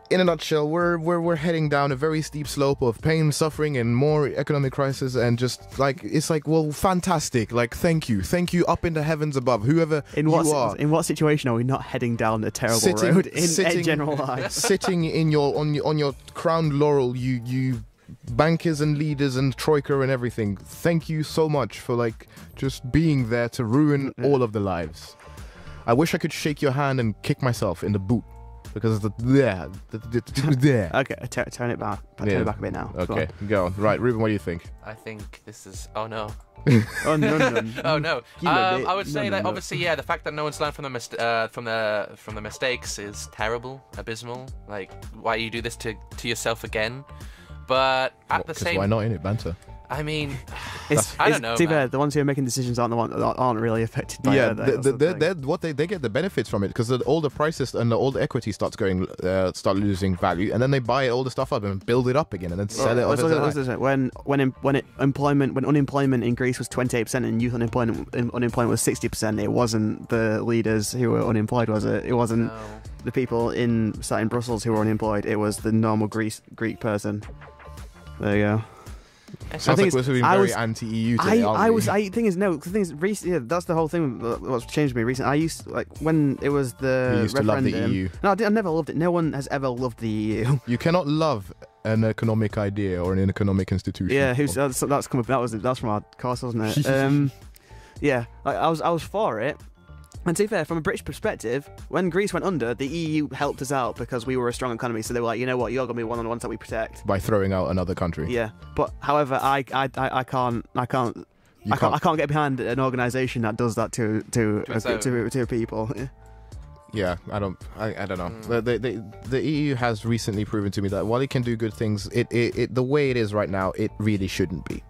In a nutshell, we're we're we're heading down a very steep slope of pain, suffering, and more economic crisis, and just like it's like, well, fantastic, like thank you, thank you, up in the heavens above, whoever in what, you are. In what situation are we not heading down a terrible sitting, road in, sitting, in general life? Sitting in your on your on your crowned laurel, you you bankers and leaders and troika and everything. Thank you so much for like just being there to ruin yeah. all of the lives. I wish I could shake your hand and kick myself in the boot. because it's there. There. Okay, t turn it back. Turn yeah. it back a bit now. Okay, go on. Go on. Right, Ruben, what do you think? I think this is. Oh no. oh no! no, no. oh no! Um, I would say no, no, that no. obviously, yeah, the fact that no one's learned from the mis uh, from the from the mistakes is terrible, abysmal. Like, why you do this to to yourself again? But at what, the same, why not in it banter? I mean, it's, I don't know. To be fair, the ones who are making decisions aren't the ones that aren't really affected by yeah, that. Yeah, they, they, what they they get the benefits from it because all the prices and the, all the equity starts going, uh, start losing value, and then they buy all the stuff up and build it up again, and then sell right. it. Let's look at it. When when when it, employment when unemployment in Greece was twenty eight percent and youth unemployment unemployment was sixty percent, it wasn't the leaders who were unemployed, was it? It wasn't no. the people in sat in Brussels who were unemployed. It was the normal Greece Greek person. There you go. Sounds I think like we're being very anti-E U today, I, aren't I we? was. I thing is no. The thing is, recent, yeah, that's the whole thing. What's changed me recently? I used like when it was the you used referendum. To love the E U. No, I, did, I never loved it. No one has ever loved the E U. You cannot love an economic idea or an economic institution. Yeah, who's, that's, that's come. That was that's from our course, wasn't it? um, yeah, like, I was. I was for it. And to be fair, from a British perspective, when Greece went under, the E U helped us out because we were a strong economy. So they were like, you know what, you're going to be one of the ones that we protect by throwing out another country. Yeah, but however, I I I can't I can't I can't, can't I can't get behind an organisation that does that to to to, uh, to, to people. Yeah. Yeah, I don't, I, I don't know. Mm. The, the, the E U has recently proven to me that while it can do good things, it, it, it the way it is right now, it really shouldn't be.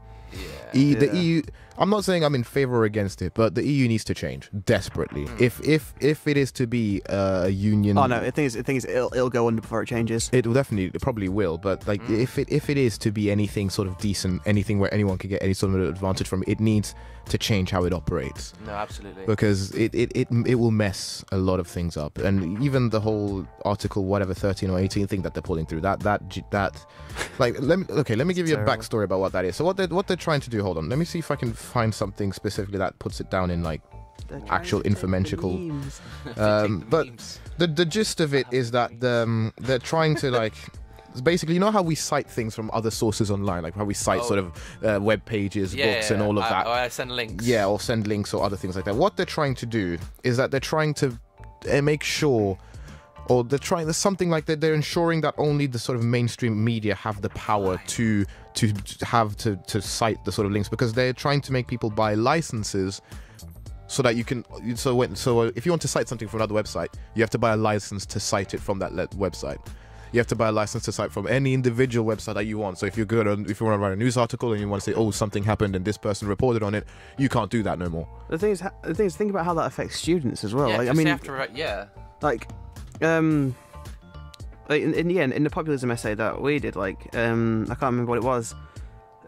E, yeah. The E U. I'm not saying I'm in favor or against it, but the E U needs to change desperately. Mm. If if if it is to be a union, oh no, the thing is, the thing is, it'll, it'll go under before it changes. It will definitely, it probably will. But like, mm. if it if it is to be anything sort of decent, anything where anyone can get any sort of advantage from, it, it needs to change how it operates. No, absolutely. Because it it it it will mess a lot of things up, and even the whole article whatever thirteen or eighteen thing that they're pulling through that that that, like let me okay let me give you terrible. a backstory about what that is. So what they what they're trying to do. Hold on, let me see if I can find something specifically that puts it down in like actual informatical. Um, but the the gist of it is that um, they're trying to like. Basically, you know how we cite things from other sources online, like how we cite oh. sort of uh, web pages, yeah, books, yeah, and all of I, that. Or I send links. Yeah, or send links or other things like that. What they're trying to do is that they're trying to make sure, or they're trying. There's something like that. They're ensuring that only the sort of mainstream media have the power right. to to have to to cite the sort of links because they're trying to make people buy licenses. So that you can, so when, so if you want to cite something from another website, you have to buy a license to cite it from that website. You have to buy a license to cite from any individual website that you want. So if you're good on, if you want to write a news article and you want to say, oh, something happened and this person reported on it, you can't do that no more. The thing is, the thing is, think about how that affects students as well. Yeah, like, I mean, after, right, yeah, like, um, like in, in the end, in the populism essay that we did, like, um, I can't remember what it was.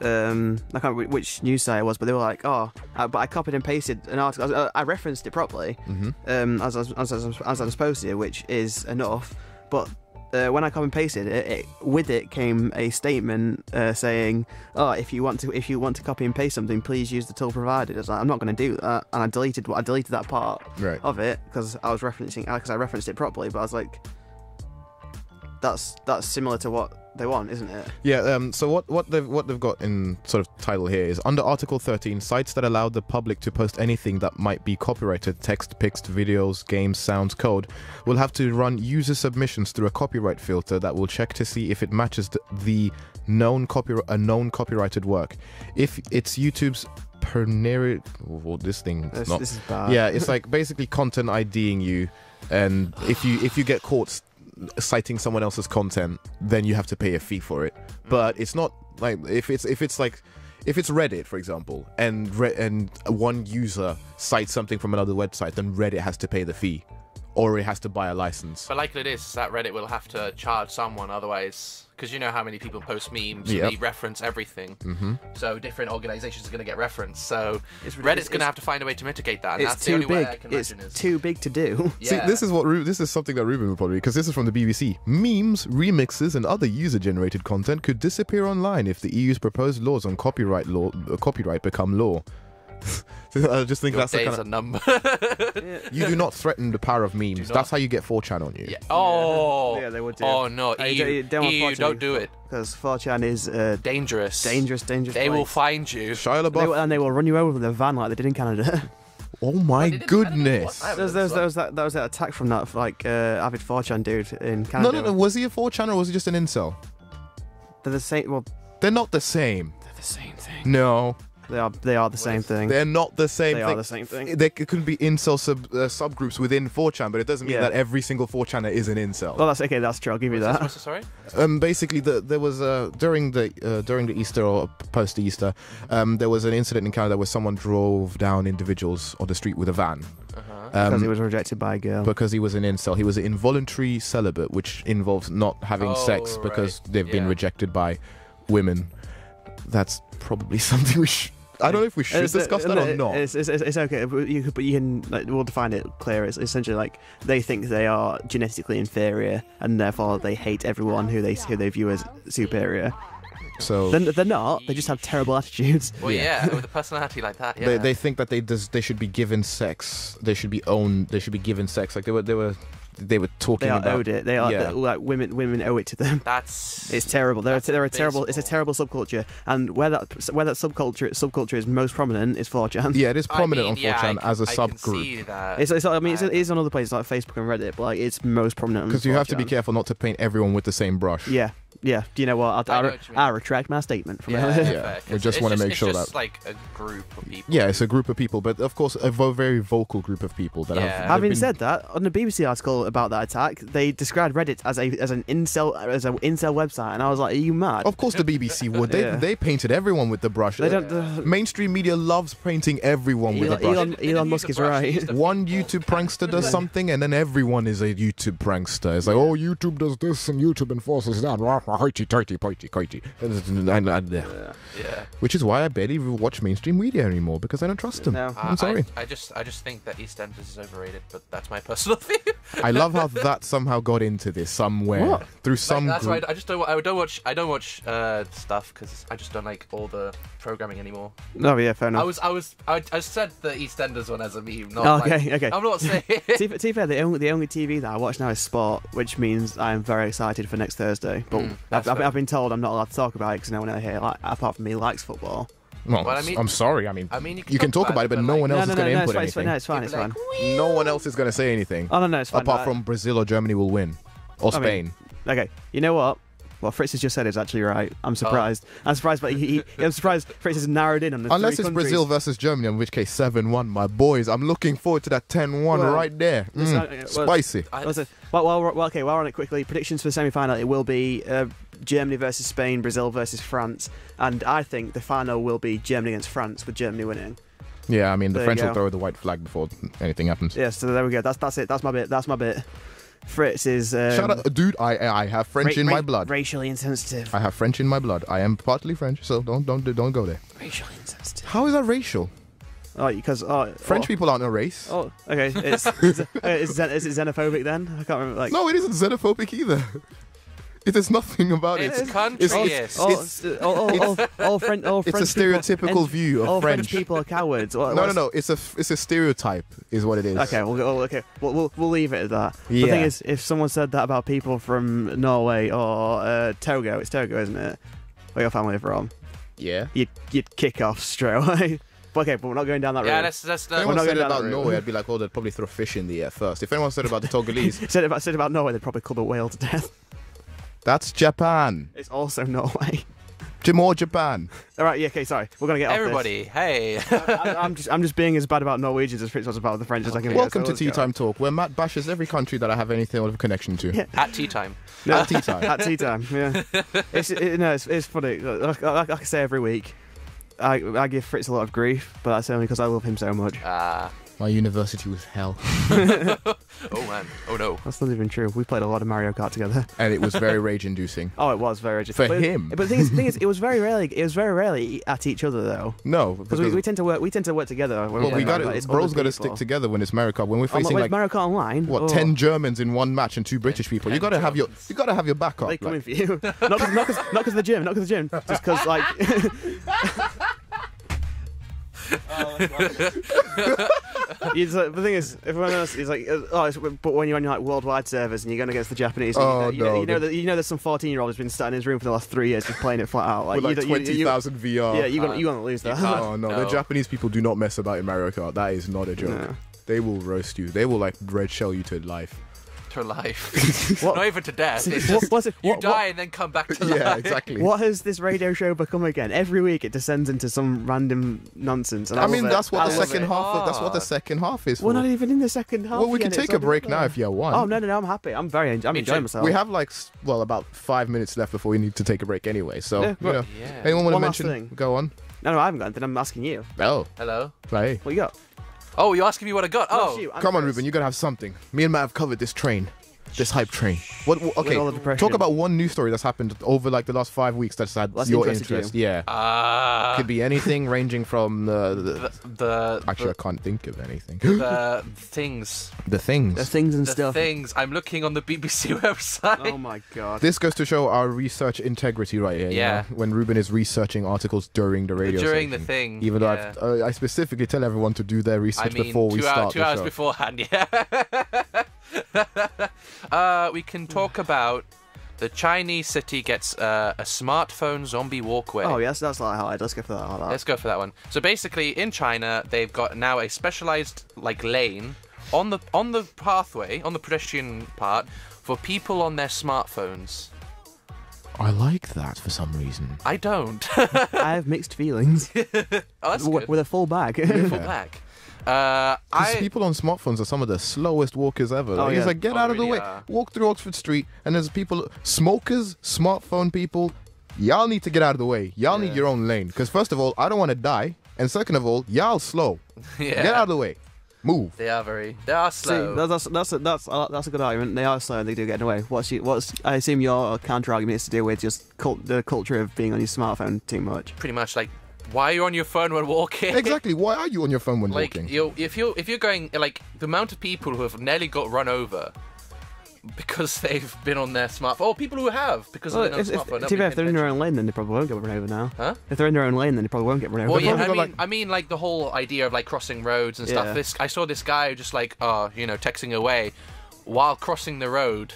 Um, I can't remember which news site it was, but they were like, "Oh, I, but I copied and pasted an article. I, I referenced it properly, mm-hmm. um, as, as, as, as, as I'm supposed to, which is enough." But uh, when I copied and pasted it, it, with it came a statement uh, saying, "Oh, if you want to, if you want to copy and paste something, please use the tool provided." I was like, "I'm not going to do that," and I deleted what I deleted that part right. of it because I was referencing because I referenced it properly. But I was like, "That's that's similar to what." They want, isn't it? Yeah. Um, so what what they've what they've got in sort of title here is under Article thirteen, sites that allow the public to post anything that might be copyrighted, text, pics, videos, games, sounds, code, will have to run user submissions through a copyright filter that will check to see if it matches the, the known copyright a known copyrighted work. If it's YouTube's pernary, well, this thing. This, not, this is bad. Yeah, it's like basically content IDing you, and if you if you get caught citing someone else's content, then you have to pay a fee for it. Mm. But it's not like if it's if it's like if it's Reddit, for example, and re and one user cites something from another website, then Reddit has to pay the fee, or it has to buy a license. But likely it is that Reddit will have to charge someone, otherwise, because you know how many people post memes, yep. they reference everything. Mm-hmm. So different organizations are going to get referenced. So it's, Reddit's going to have to find a way to mitigate that. And it's that's too the only big. Way I can it's is. too big to do. Yeah. See, this is what this is something that Ruben would probably because this is from the B B C. Memes, remixes, and other user-generated content could disappear online if the E U's proposed laws on copyright law uh, copyright become law. I just think Your that's the kind of number. You do not threaten the power of memes. That's how you get four chan on you. Yeah. Oh, yeah, they would do. Oh no, E U, you don't, E U, don't do it because four chan is uh, dangerous, dangerous, dangerous. They place. will find you, Shia LaBeouf, and they will run you over with a van like they did in Canada. Oh my goodness! That was, that, was, that, was that, that was that attack from that like uh, avid four chan dude in Canada. No, no, no. Was he a four chan or was he just an incel? They're the same. Well, they're not the same. They're the same thing. No, they are. They are the what same is, thing. They're not the same. They thing. Are the same thing. There could be incel sub, uh, subgroups within four chan, but it doesn't mean yeah. that every single four chaner is an incel. Well, that's okay. That's true. I'll give you that. Sorry. Um, basically, the, there was uh, during the uh, during the Easter or post Easter, um, there was an incident in Canada where someone drove down individuals on the street with a van. Um, because he was rejected by a girl. Because he was an incel. He was an involuntary celibate, which involves not having oh, sex because right. they've yeah. been rejected by women. That's probably something we should... I don't know if we should it's, discuss it, that it, or not. It's, it's, it's okay, but you, but you can... Like, we'll define it clear. It's essentially like they think they are genetically inferior and therefore they hate everyone who they, who they view as superior. So they're, they're not. They just have terrible attitudes. Well, yeah, yeah with a personality like that. Yeah. They, they think that they des they should be given sex. They should be owned. They should be given sex. Like they were they were they were talking they are about. Owed it. They are yeah. like women. Women owe it to them. That's it's terrible. They're, that's they're a terrible. It's a terrible subculture. And where that where that subculture subculture is most prominent is four chan. Yeah, it is prominent I mean, on four chan yeah, as a I subgroup. Can see that. It's, it's I mean it's, it is on other places like Facebook and Reddit, but like it's most prominent. Because you have to be careful not to paint everyone with the same brush. Yeah. Yeah, do you know what? I, I, I, know what I retract my statement from earlier. Yeah, yeah. we just want to make sure that... It's just like a group of people. Yeah, it's a group of people, but of course a very vocal group of people that yeah. have... Having been... said that, on the B B C article about that attack, they described Reddit as a as an incel as an incel website, and I was like, are you mad? Of course the B B C would. They, yeah. they painted everyone with the brush. They don't, uh, mainstream media loves painting everyone Elon, with a brush. Elon, Elon, Elon Musk is right. One YouTube prankster does something, and then everyone is a YouTube prankster. It's like, yeah. oh, YouTube does this, and YouTube enforces that, right? Yeah. Yeah. Which is why I barely watch mainstream media anymore because I don't trust them. No. I'm sorry. I, I just, I just think that EastEnders is overrated, but that's my personal view. I love how that somehow got into this somewhere what? through some. Like, that's group. Why I just don't. I don't watch. I don't watch uh, stuff because I just don't like all the programming anymore. No, yeah, fair enough. I was, I was, I, I said the EastEnders one as a meme. Not okay, like, okay. I'm not saying. To be fair, the only, the only T V that I watch now is sport, which means I am very excited for next Thursday, but. Mm. I've, I've been told I'm not allowed to talk about it because no one out here, like, apart from me, likes football. Well, well I mean, I'm sorry. I mean, I mean you can, you can talk, talk about it, but no one else is going to input anything. No, it's fine. It's fine. No one else is going to say anything. Oh no, no, it's fine. Apart from Brazil or Germany will win, or Spain. I mean, okay, you know what? What Fritz has just said is actually right. I'm surprised. Oh. I'm surprised, but he, he, I'm surprised Fritz has narrowed in on the Unless three it's countries. Brazil versus Germany, in which case seven one, my boys. I'm looking forward to that ten one well, right there. Mm, this, uh, well, spicy. I, well, well, well, okay, while we're on it quickly, predictions for the semi-final, it will be uh, Germany versus Spain, Brazil versus France, and I think the final will be Germany against France with Germany winning. Yeah, I mean, the there French will throw the white flag before anything happens. Yeah, so there we go. That's, that's it. That's my bit. That's my bit. Fritz is... Um, Shut up, dude, I I have French in my blood. Racially insensitive. I have French in my blood. I am partly French, so don't don't don't go there. Racially insensitive. How is that racial? Oh, because oh, French oh. people aren't a race. Oh, okay. It's, it's, is, it, is it xenophobic then? I can't remember. Like, no, it isn't xenophobic either. It is nothing about it. It's country. It's a stereotypical view of French. French people are cowards. What, no, no, no. It's a it's a stereotype, is what it is. Okay, we'll go. Okay, we'll we'll, we'll leave it at that. Yeah. The thing is, if someone said that about people from Norway or uh, Togo, it's Togo, isn't it? Where your family are from? Yeah. You'd you'd kick off straight away. Okay, but we're not going down that road. Yeah, that's that's. If anyone said about Norway, I'd be like, oh, they'd probably throw fish in the air first. If anyone said about the Togolese, said about said about Norway, they'd probably club a whale to death. That's Japan. It's also Norway. More Japan. All right. Yeah. Okay. Sorry. We're gonna get everybody. Off this. Hey. I, I'm just I'm just being as bad about Norwegians as Fritz was about the French as I can. Welcome so to Tea Time Talk, where Matt bashes every country that I have anything of a connection to. Yeah. At tea time. No, at tea time. At tea time. Yeah. It's it, no. It's, it's funny. Like, like I say every week, I I give Fritz a lot of grief, but that's only because I love him so much. Ah. Uh. My university was hell. Oh man, oh no. That's not even true. We played a lot of Mario Kart together. And it was very rage-inducing. Oh, it was very rage-inducing. For but him. It, but the thing, is, the thing is, it was very rarely, it was very rarely at each other though. No, because we, we tend to work, we tend to work together. When well, we got it. Bro's got to stick together when it's Mario Kart. When we're facing oh, my, like Mario Kart online, what oh. ten Germans in one match and two British people, you got to have your, you got to have your back up. They coming like. for you. Not because not because the gym, not because the gym, just because like. Oh, He's like, the thing is, everyone else is like, oh, it's, but when you're on like worldwide servers and you're going against the Japanese, oh, you know, no, you know, you know, you know there's some fourteen year old who's been sat in his room for the last three years just playing it flat out. Like, like twenty thousand V R. Yeah, you want to lose that. Oh no, no, the Japanese people do not mess about in Mario Kart. That is not a joke. No. They will roast you. They will like red shell you to life. To life. Not even to death. It's just, what, it? What, you die what? And then come back to yeah, life. Yeah, exactly. What has this radio show become again? Every week it descends into some random nonsense. And I, I mean, that's what, I second half of, that's what the second half is. We're for. Not even in the second half. Well, we can take a break now if you want. Oh, no, no, no, I'm happy. I'm very I'm Me enjoying too. Myself. We have like, well, about five minutes left before we need to take a break anyway. So, yeah, you know, yeah. anyone want to mention? Thing. Go on. No, no, I haven't got anything. I'm asking you. Oh. Hello. Hey. What you got? Oh, you're asking me what I got? Oh, no, you, come on, Ruben, you gotta have something. Me and Matt have covered this train, this hype train. What? what okay, talk about one news story that's happened over like the last five weeks that's had that's your interest. You. Yeah, uh, could be anything ranging from the the. the, the actually, the, I can't think of anything. The things. The things. The things and the stuff. Things. I'm looking on the B B C website. Oh my god. This goes to show our research integrity right here. Yeah. You know, when Ruben is researching articles during the radio. During station, the thing. Even though yeah. I've, uh, I specifically tell everyone to do their research I mean, before we hour, start. Two the hours show. beforehand. Yeah. uh, we can talk about the Chinese city gets uh, a smartphone zombie walkway. Oh yes, that's not hard. Let's go for that. Hard. Let's go for that one. So basically, in China, they've got now a specialized like lane on the on the pathway on the pedestrian part for people on their smartphones. I like that for some reason. I don't. I have mixed feelings. Oh, that's w good. With a full bag. With a full bag. Uh, I... people on smartphones are some of the slowest walkers ever. Oh, like, yeah. It's like, get oh, out of really the way, are. walk through Oxford Street, and there's people, smokers, smartphone people, y'all need to get out of the way. Y'all yeah. need your own lane. Because first of all, I don't want to die, and second of all, y'all slow. yeah. Get out of the way. Move. They are very. They are slow. See, that's that's that's a, that's, a, that's a good argument. They are slow and they do get in the way. What's you, what's? I assume your counter argument is to do with just cult, the culture of being on your smartphone too much. Pretty much, like. Why are you on your phone when walking? Exactly. Why are you on your phone when like, walking? You're, if you're if you're going like the amount of people who have nearly got run over because they've been on their smartphone, or people who have because well, they've been on their smartphone. If, if, if they're in their own lane, then they probably won't get run over now. Huh? If they're in their own lane, then they probably won't get run over. Well, yeah, I mean, like... I mean, like the whole idea of like crossing roads and stuff. Yeah. This I saw this guy just like, oh, you know, texting away while crossing the road.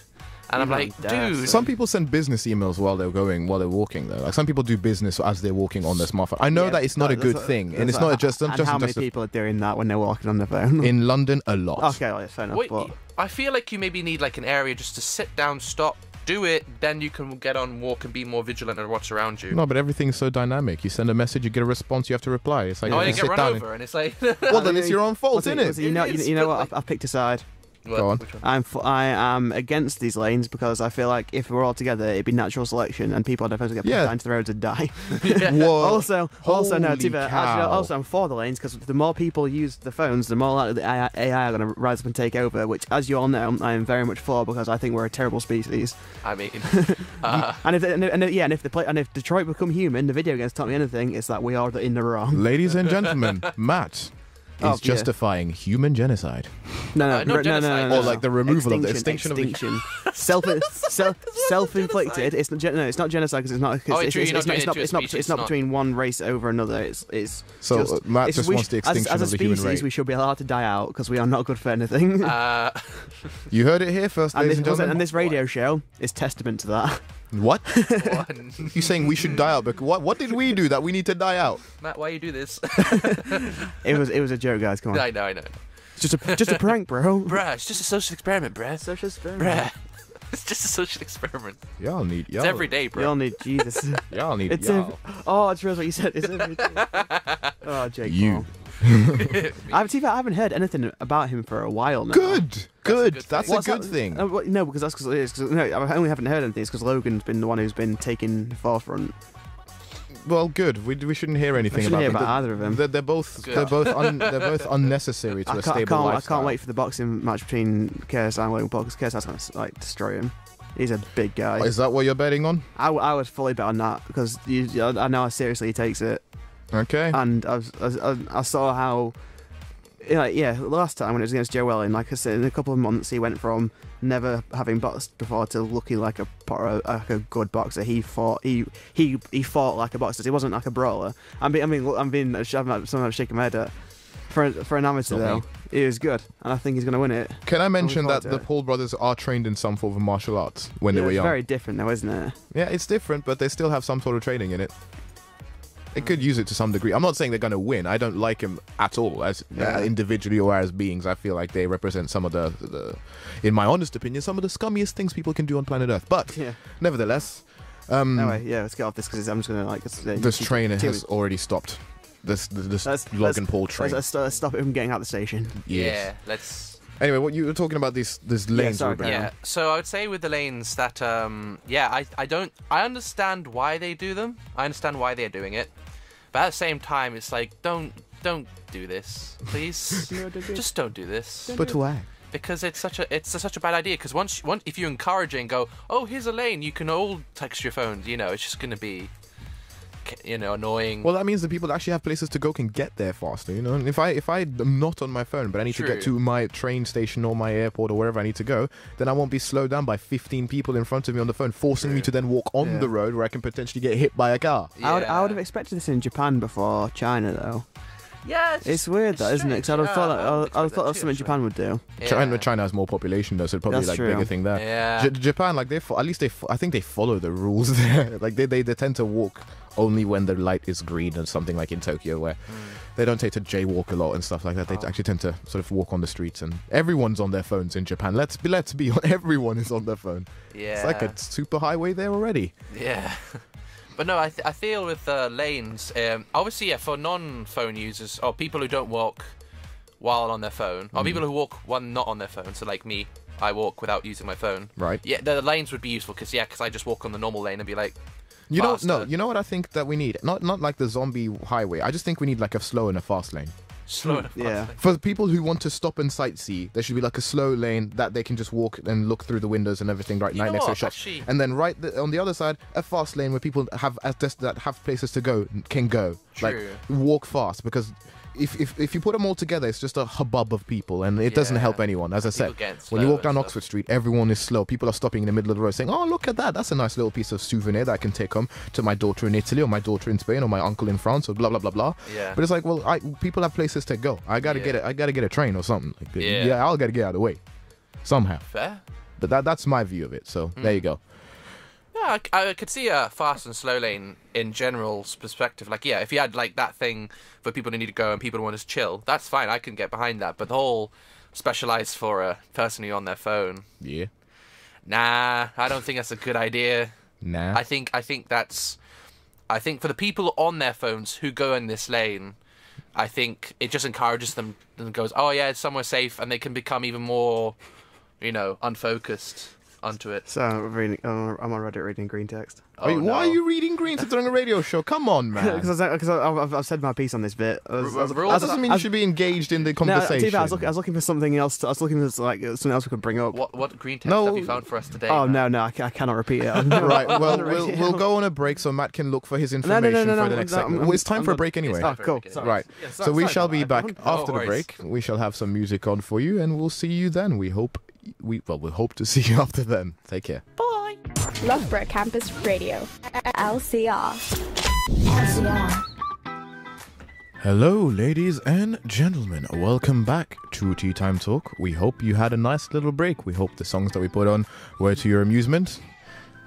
And I'm like, dude. Some people send business emails while they're going, while they're walking, though. Like some people do business as they're walking on their smartphone. I know yeah, that it's not that, a good what, thing, and it's what, not just. And just how many people are doing that when they're walking on their phone? In London, a lot. Okay, well, fair enough. Wait, but... I feel like you maybe need like an area just to sit down, stop, do it, then you can get on, walk, and be more vigilant at what's around you. No, but everything's so dynamic. You send a message, you get a response, you have to reply. It's like no, you, you get sit run down over, and... and it's like. Well, then it's your own fault, isn't it? You know, you know what? I picked a side. What? Go on. I'm f I am against these lanes because I feel like if we're all together, it'd be natural selection and people are definitely going to get pushed yeah. down to the roads and die. yeah. Also, also, no, to be fair, actually, also I'm for the lanes because the more people use the phones, the more likely the A I are going to rise up and take over, which, as you all know, I am very much for because I think we're a terrible species. I mean... Uh... and, if, and, and, yeah, and if, they play, and if Detroit Become Human, the video games taught me anything, it's that we are in the wrong. Ladies and gentlemen, Matt... is oh, justifying yeah. human genocide. No, no, uh, no, genocide, no, no, no, Or like the removal extinction, of the extinction, extinction. of the... self, self, self-inflicted. It's not. No, it's not genocide because it's not. It's, oh, it's, it's, it's, not, it's, not, it's, not, it's not between one race over another. It's. It's. So just, Matt it's, just wants the extinction as, as of the species, human race. We should be allowed to die out because we are not good for anything. Uh, you heard it here first, ladies and gentlemen. And this radio what? show is testament to that. What? what? You're saying we should die out? But what? What did we do that we need to die out? Matt, why you do this? It was. It was a joke, guys. Come on. I know. I know. It's just a. Just a prank, bro. Bruh, it's just a social experiment, bruh. Social experiment. Bruh. It's just a social experiment. Y'all need. Y'all. It's every day, bro. Y'all need Jesus. Y'all need. It's y'all. Oh, it's real what you said. It's every day. Oh, Jake. You. I've seen, I haven't heard anything about him for a while now. Good, good. That's a good thing. That's a good that? thing. Uh, well, no, because that's because no, I only haven't heard anything. It's because Logan's been the one who's been taking the forefront. Well, good. We we shouldn't hear anything shouldn't about, hear about either of them. They're, they're both good. they're both un, they're both unnecessary to I a stable I can't, lifestyle. I can't wait for the boxing match between Kersai and Logan Paul because Kersai's going to like destroy him. He's a big guy. Oh, is that what you're betting on? I, I would fully bet on that because you, I know how seriously he takes it. Okay. And I, was, I, I saw how, you know, yeah, last time when it was against Joe Welling, like I said, in a couple of months he went from never having boxed before to looking like a like a good boxer. He fought, he he he fought like a boxer. He wasn't like a brawler. I mean, I mean, I'm being, I'm being, I'm, being, I'm, being, I'm, being, I'm shaking my head at. for for an amateur though. Me. He was good, and I think he's going to win it. Can I mention that the Paul brothers are trained in some form of martial arts when yeah, they were young? It's very different though, isn't it? Yeah, it's different, but they still have some sort of training in it. They could use it to some degree. I'm not saying they're going to win. I don't like him at all as yeah. uh, individually or as beings. I feel like they represent some of the, the, in my honest opinion, some of the scummiest things people can do on planet Earth. But yeah. nevertheless, um, no way. yeah, let's get off this because I'm just going to like. Uh, this train has minutes. already stopped. This this let's, Logan let's, Paul train. Let's, let's stop it from getting out the station. Yes. Yeah. Let's. Anyway, what you were talking about these these lanes? Yeah, sorry, yeah. So I would say with the lanes that um yeah I I don't I understand why they do them. I understand why they're doing it. But at the same time, it's like, don't don't do this, please. Just don't do this. Don't but do why? Because it's such a it's a, such a bad idea. Because once once if you encourage it and go, oh, here's a lane, you can all text your phones. You know, it's just gonna be, you know, annoying. Well, that means the people that actually have places to go can get there faster. You know, and if I if I am not on my phone, but I need True. to get to my train station or my airport or wherever I need to go, then I won't be slowed down by fifteen people in front of me on the phone, forcing True. me to then walk on yeah. the road where I can potentially get hit by a car. Yeah. I would I would have expected this in Japan before China though. Yeah, it's, it's weird, though, isn't it? Because I'd have thought, yeah, like, I'd, I'd thought that's something actually. Japan would do. Yeah. China, China has more population, though, so it'd probably that's like true. bigger thing there. Yeah. J Japan, like they at least they, I think they follow the rules there. Like they, they, they tend to walk only when the light is green, or something like in Tokyo, where mm. they don't take to jaywalk a lot and stuff like that. They oh. actually tend to sort of walk on the streets, and everyone's on their phones in Japan. Let's be, let's be, everyone is on their phone. Yeah, it's like a super highway there already. Yeah. But no, I, th I feel with uh, lanes, um, obviously, yeah, for non-phone users, or people who don't walk while on their phone, or mm. people who walk while not on their phone, so like me, I walk without using my phone. Right. Yeah, the lanes would be useful, because yeah, because I just walk on the normal lane and be like, You know, no, you know what I think that we need? Not not like the zombie highway. I just think we need like a slow and a fast lane. Slow and a fast yeah. lane. For people who want to stop and sightsee, there should be like a slow lane that they can just walk and look through the windows and everything right you know next what? to the shops. Actually, and then right th on the other side, a fast lane where people have that have places to go can go. True. Like walk fast, because If, if if you put them all together, it's just a hubbub of people, and it yeah. doesn't help anyone. As I said, when you walk down Oxford Street, everyone is slow. People are stopping in the middle of the road saying, oh, look at that. That's a nice little piece of souvenir that I can take home to my daughter in Italy, or my daughter in Spain, or my uncle in France, or blah, blah, blah, blah. Yeah. But it's like, well, I, people have places to go. I got to yeah. get a, I gotta get a train or something. Like that. Yeah. yeah, I'll got to get out of the way somehow. Fair. But that that's my view of it. So mm. there you go. Yeah, I, I could see a fast and slow lane in general's perspective. Like, yeah, if you had like that thing for people who need to go and people who want to chill, that's fine. I can get behind that. But the whole specialized for a person who's on their phone. Yeah. Nah, I don't think that's a good idea. Nah. I think I think that's. I think for the people on their phones who go in this lane, I think it just encourages them and goes, oh yeah, it's somewhere safe, and they can become even more, you know, unfocused onto it. So I'm, reading, I'm on Reddit reading green text. Oh, Wait, no. Why are you reading green text during a radio show? Come on, man. Because I've, I've said my piece on this bit. That doesn't mean you should be engaged in the conversation. No, I, was look, I was looking for something else. To, I was looking for like something else we could bring up. What, what green text no. have you found for us today? Oh, man? no, no, I, I cannot repeat it. Right, well, we'll, we'll go on a break so Matt can look for his information no, no, no, no, for the next no, segment. I'm, it's time I'm for not, a break anyway. Oh, cool. Sorry. Right, yeah, sorry, so we sorry, shall be back after the break. We shall have some music on for you, and we'll see you then. We hope... We well, we hope to see you after then. Take care. Bye. Loughborough Campus Radio, L C R. L C R. Hello, ladies and gentlemen. Welcome back to Tea Time Talk. We hope you had a nice little break. We hope the songs that we put on were to your amusement,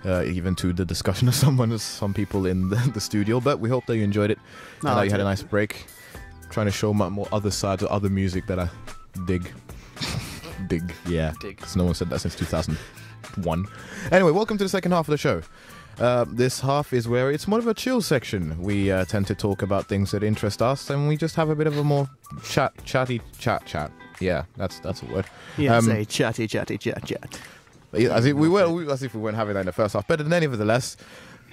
uh, even to the discussion of someone, some people in the, the studio. But we hope that you enjoyed it no, and that you had it. a nice break. I'm trying to show my more other sides of other music that I dig. Dig. Yeah. Dig. No one said that since two thousand one. Anyway, welcome to the second half of the show. Uh, this half is where it's more of a chill section. We uh, tend to talk about things that interest us, and we just have a bit of a more chat, chatty, chat, chat. Yeah, that's that's a word. Yeah, um, say chatty, chatty, chat, chat. As if we were, as if we weren't having that in the first half. But nevertheless,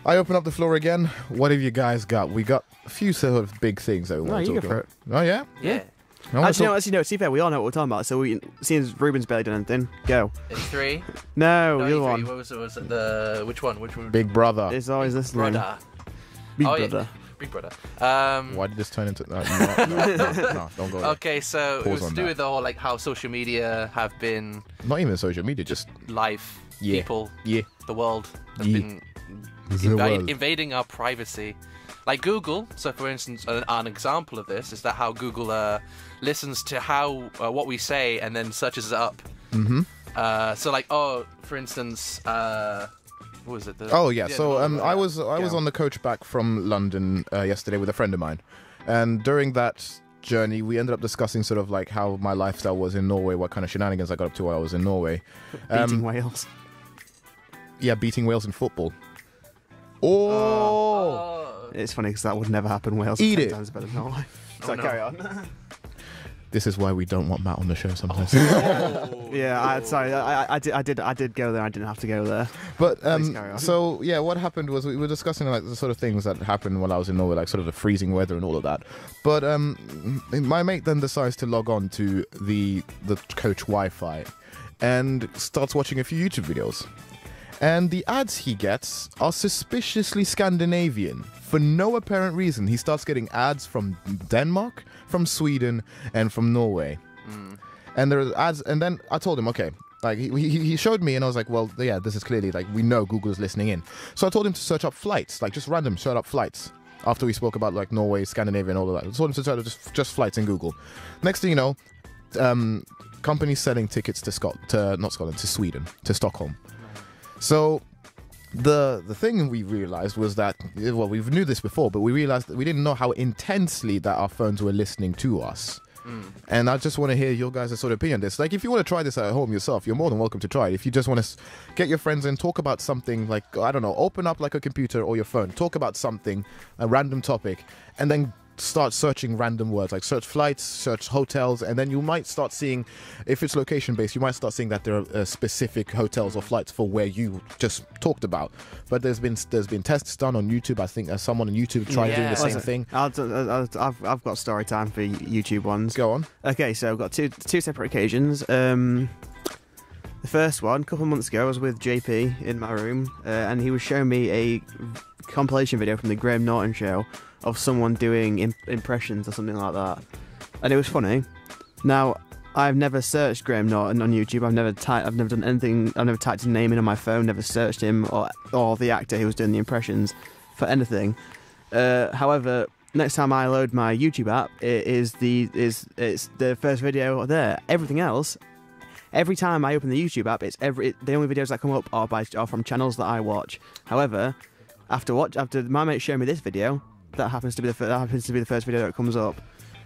I open up the floor again. What have you guys got? We got a few sort of big things that we want to talk about. Oh yeah. Yeah. No, actually, no, actually, no, to be fair, we all know what we're talking about, so we, since Ruben's barely done anything, go. It's three? No, the other one. What was it, was it the, which one? Which one? Big Brother. It's always this one. Brother. Big oh, Brother. Yeah. Big Brother. Um, Why did this turn into... No, no, no, no, no don't go there. Okay, so Pause it was to do that. with the whole, like, how social media have been... Not even social media, just... Life, yeah. people, yeah. the world, have yeah. been invade, invading our privacy. Like Google, so for instance, an, an example of this is that how Google uh, listens to how uh, what we say and then searches it up. Mm-hmm. Uh, so like, oh, for instance, uh, what was it? The, oh yeah, yeah so um, I was I yeah. was on the coach back from London uh, yesterday with a friend of mine, and during that journey we ended up discussing sort of like how my lifestyle was in Norway, what kind of shenanigans I got up to while I was in Norway. Um, beating Wales. Yeah, beating Wales in football. Oh. oh. It's funny because that would never happen. Wales Eat ten it. times better than Norway. So oh, no. carry on. This is why we don't want Matt on the show sometimes. Oh. yeah, I, sorry, I, I did, I did, I did go there. I didn't have to go there. But um, so yeah, what happened was we were discussing like the sort of things that happened when I was in Norway, like sort of the freezing weather and all of that. But um, my mate then decides to log on to the the coach Wi-Fi and starts watching a few YouTube videos. And the ads he gets are suspiciously Scandinavian. For no apparent reason, he starts getting ads from Denmark, from Sweden, and from Norway. Mm. And there are ads, and then I told him, okay, like he, he showed me, and I was like, well, yeah, this is clearly like we know Google is listening in. So I told him to search up flights, like just random, search up flights. After we spoke about like Norway, Scandinavia, and all of that, I told him to search up just just flights in Google. Next thing you know, um, companies selling tickets to Scot, to, not Scotland, to Sweden, to Stockholm. So the the thing we realized was that, well, we knew this before, but we realized that we didn't know how intensely that our phones were listening to us. Mm. And I just want to hear your guys' sort of opinion on this. Like, if you want to try this at home yourself, you're more than welcome to try it. If you just want to get your friends and talk about something, like, I don't know, open up like a computer or your phone, talk about something, a random topic, and then start searching random words, like search flights, search hotels, and then you might start seeing, if it's location based, you might start seeing that there are uh, specific hotels or flights for where you just talked about. But there's been there's been tests done on YouTube. I think uh, someone on YouTube tried yeah. doing the same thing. I'll, I'll, I've, I've got story time for YouTube ones. Go on. Okay, so I've got two two separate occasions. Um, the first one, a couple of months ago, I was with J P in my room, uh, and he was showing me a compilation video from the Graham Norton show of someone doing imp impressions or something like that, and it was funny. Now, I've never searched Graham Norton on YouTube. I've never typed. I've never done anything. I've never typed his name in on my phone. Never searched him or or the actor who was doing the impressions for anything. Uh, however, next time I load my YouTube app, it is the is it's the first video there. Everything else, every time I open the YouTube app, it's every it, the only videos that come up are by are from channels that I watch. However, after watch after my mate showed me this video. That happens to be the first, that happens to be the first video that comes up,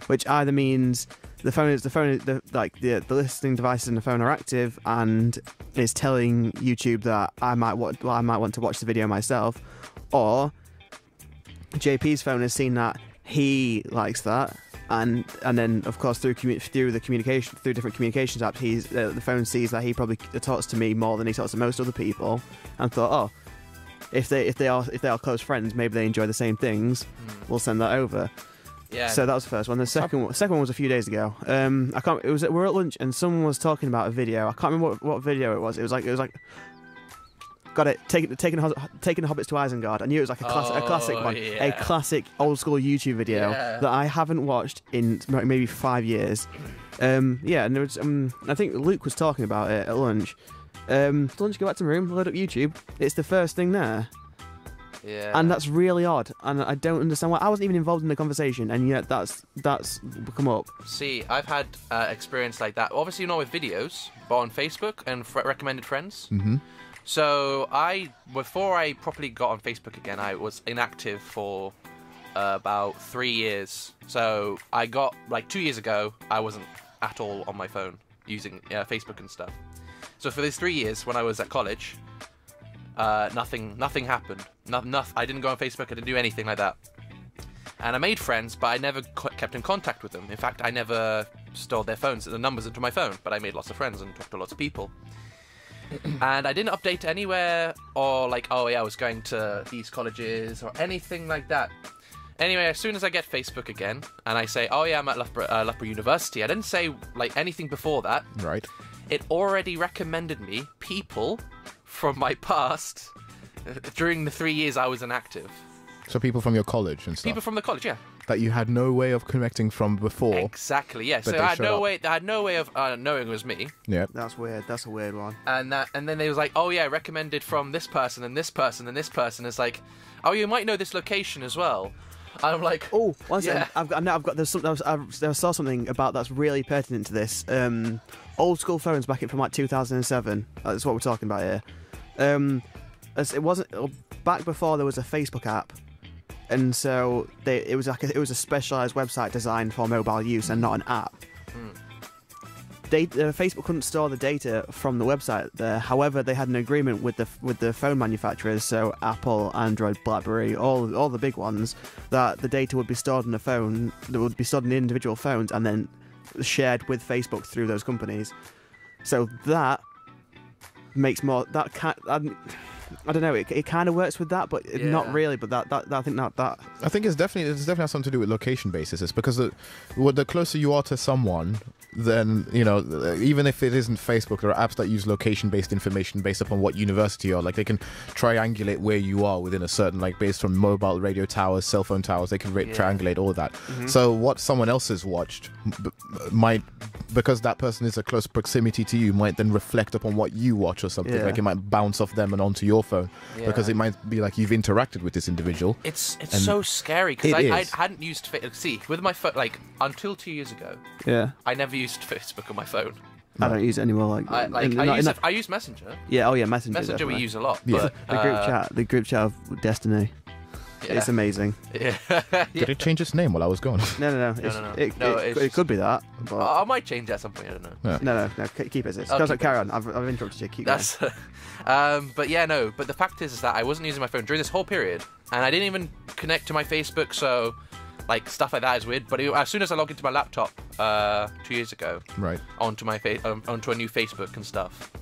which either means the phone is the phone is the, like the the listening devices in the phone are active and is telling YouTube that I might want well, I might want to watch the video myself, or J P's phone has seen that he likes that, and and then of course through through the communication through different communications apps, he's uh, the phone sees that he probably talks to me more than he talks to most other people, and thought, oh, If they if they are if they are close friends, maybe they enjoy the same things. Mm. We'll send that over. Yeah. So that was the first one. The second one, second one was a few days ago. Um, I can't. It was we were at lunch and someone was talking about a video. I can't remember what, what video it was. It was like it was like. Got it. Taking taking taking the Hobbits to Isengard. I knew it was like a classic oh, a classic one, yeah. a classic old school YouTube video yeah. that I haven't watched in maybe five years. Um, yeah, and there was, um, I think Luke was talking about it at lunch. Um, so lunch, go back to my room, load up YouTube. It's the first thing there. Yeah. And that's really odd, and I don't understand why. I wasn't even involved in the conversation, and yet that's that's come up. See, I've had uh, experience like that. Obviously, not with videos, but on Facebook and f recommended friends. Mm-hmm. So I, before I properly got on Facebook again, I was inactive for uh, about three years. So I got like two years ago, I wasn't at all on my phone using uh, Facebook and stuff. So for these three years, when I was at college, uh, nothing, nothing happened. No, no, I didn't go on Facebook. I didn't do anything like that. And I made friends, but I never kept in contact with them. In fact, I never stored their phones, the numbers into my phone. But I made lots of friends and talked to lots of people. And I didn't update anywhere, or like, oh yeah, I was going to these colleges or anything like that. Anyway, as soon as I get Facebook again, and I say, oh yeah, I'm at Loughborough, uh, Loughborough University. I didn't say like anything before that. Right. It already recommended me people from my past during the three years I was inactive. So people from your college and stuff? People from the college, yeah. that you had no way of connecting from before. Exactly, yeah. So I had no up. way I had no way of uh, knowing it was me. Yeah. That's weird. That's a weird one. And that and then they was like, "Oh yeah, recommended from this person and this person and this person." It's like, "Oh, you might know this location as well." And I'm like, "Oh, one second. Yeah. I've got now I've got there's something I, was, I saw something about that's really pertinent to this. Um old school phones back in from like two thousand seven. That's what we're talking about here. Um it wasn't back before there was a Facebook app. And so they, it was like a, it was a specialized website designed for mobile use and not an app. Mm. They, uh, Facebook couldn't store the data from the website there. However, they had an agreement with the with the phone manufacturers, so Apple, Android, BlackBerry, all all the big ones, that the data would be stored in a phone, that would be stored in individual phones, and then shared with Facebook through those companies. So that makes more that can't. I, I don't know. It, it kind of works with that, but yeah. not really. But that, that, that I think not that. I think it's definitely it's definitely has something to do with location basis. It's because the, well, the closer you are to someone, then you know, even if it isn't Facebook, there are apps that use location-based information based upon what university you're. Like they can triangulate where you are within a certain, like based on mobile radio towers, cell phone towers. They can yeah. triangulate all of that. Mm-hmm. So what someone else has watched b might, because that person is a close proximity to you, might then reflect upon what you watch or something. Yeah. Like it might bounce off them and onto your phone yeah. because it might be like you've interacted with this individual. It's it's so scary because I, I hadn't used Facebook. See, with my phone, like until two years ago, yeah, I never used Facebook on my phone. No. I don't use it anymore. Like I, like, in, I, not, use, that, I use Messenger. Yeah, oh yeah, Messenger. Messenger definitely. We use a lot. Yeah. But, the group uh, chat, the group chat of Destiny. Yeah. It's amazing. Yeah. yeah. Did it change its name while I was gone? No, no, no. It's, no, no, no. It, no it, it could be that. But... I might change that at some point. I don't know. Yeah. No, no, no. Keep it as is. Like, carry on. I've, I've interrupted you. Keep That's, going. um, but yeah, no. But the fact is, is that I wasn't using my phone during this whole period, and I didn't even connect to my Facebook. So, like stuff like that is weird. But it, as soon as I logged into my laptop uh, two years ago, right, onto my face, um, onto a new Facebook and stuff.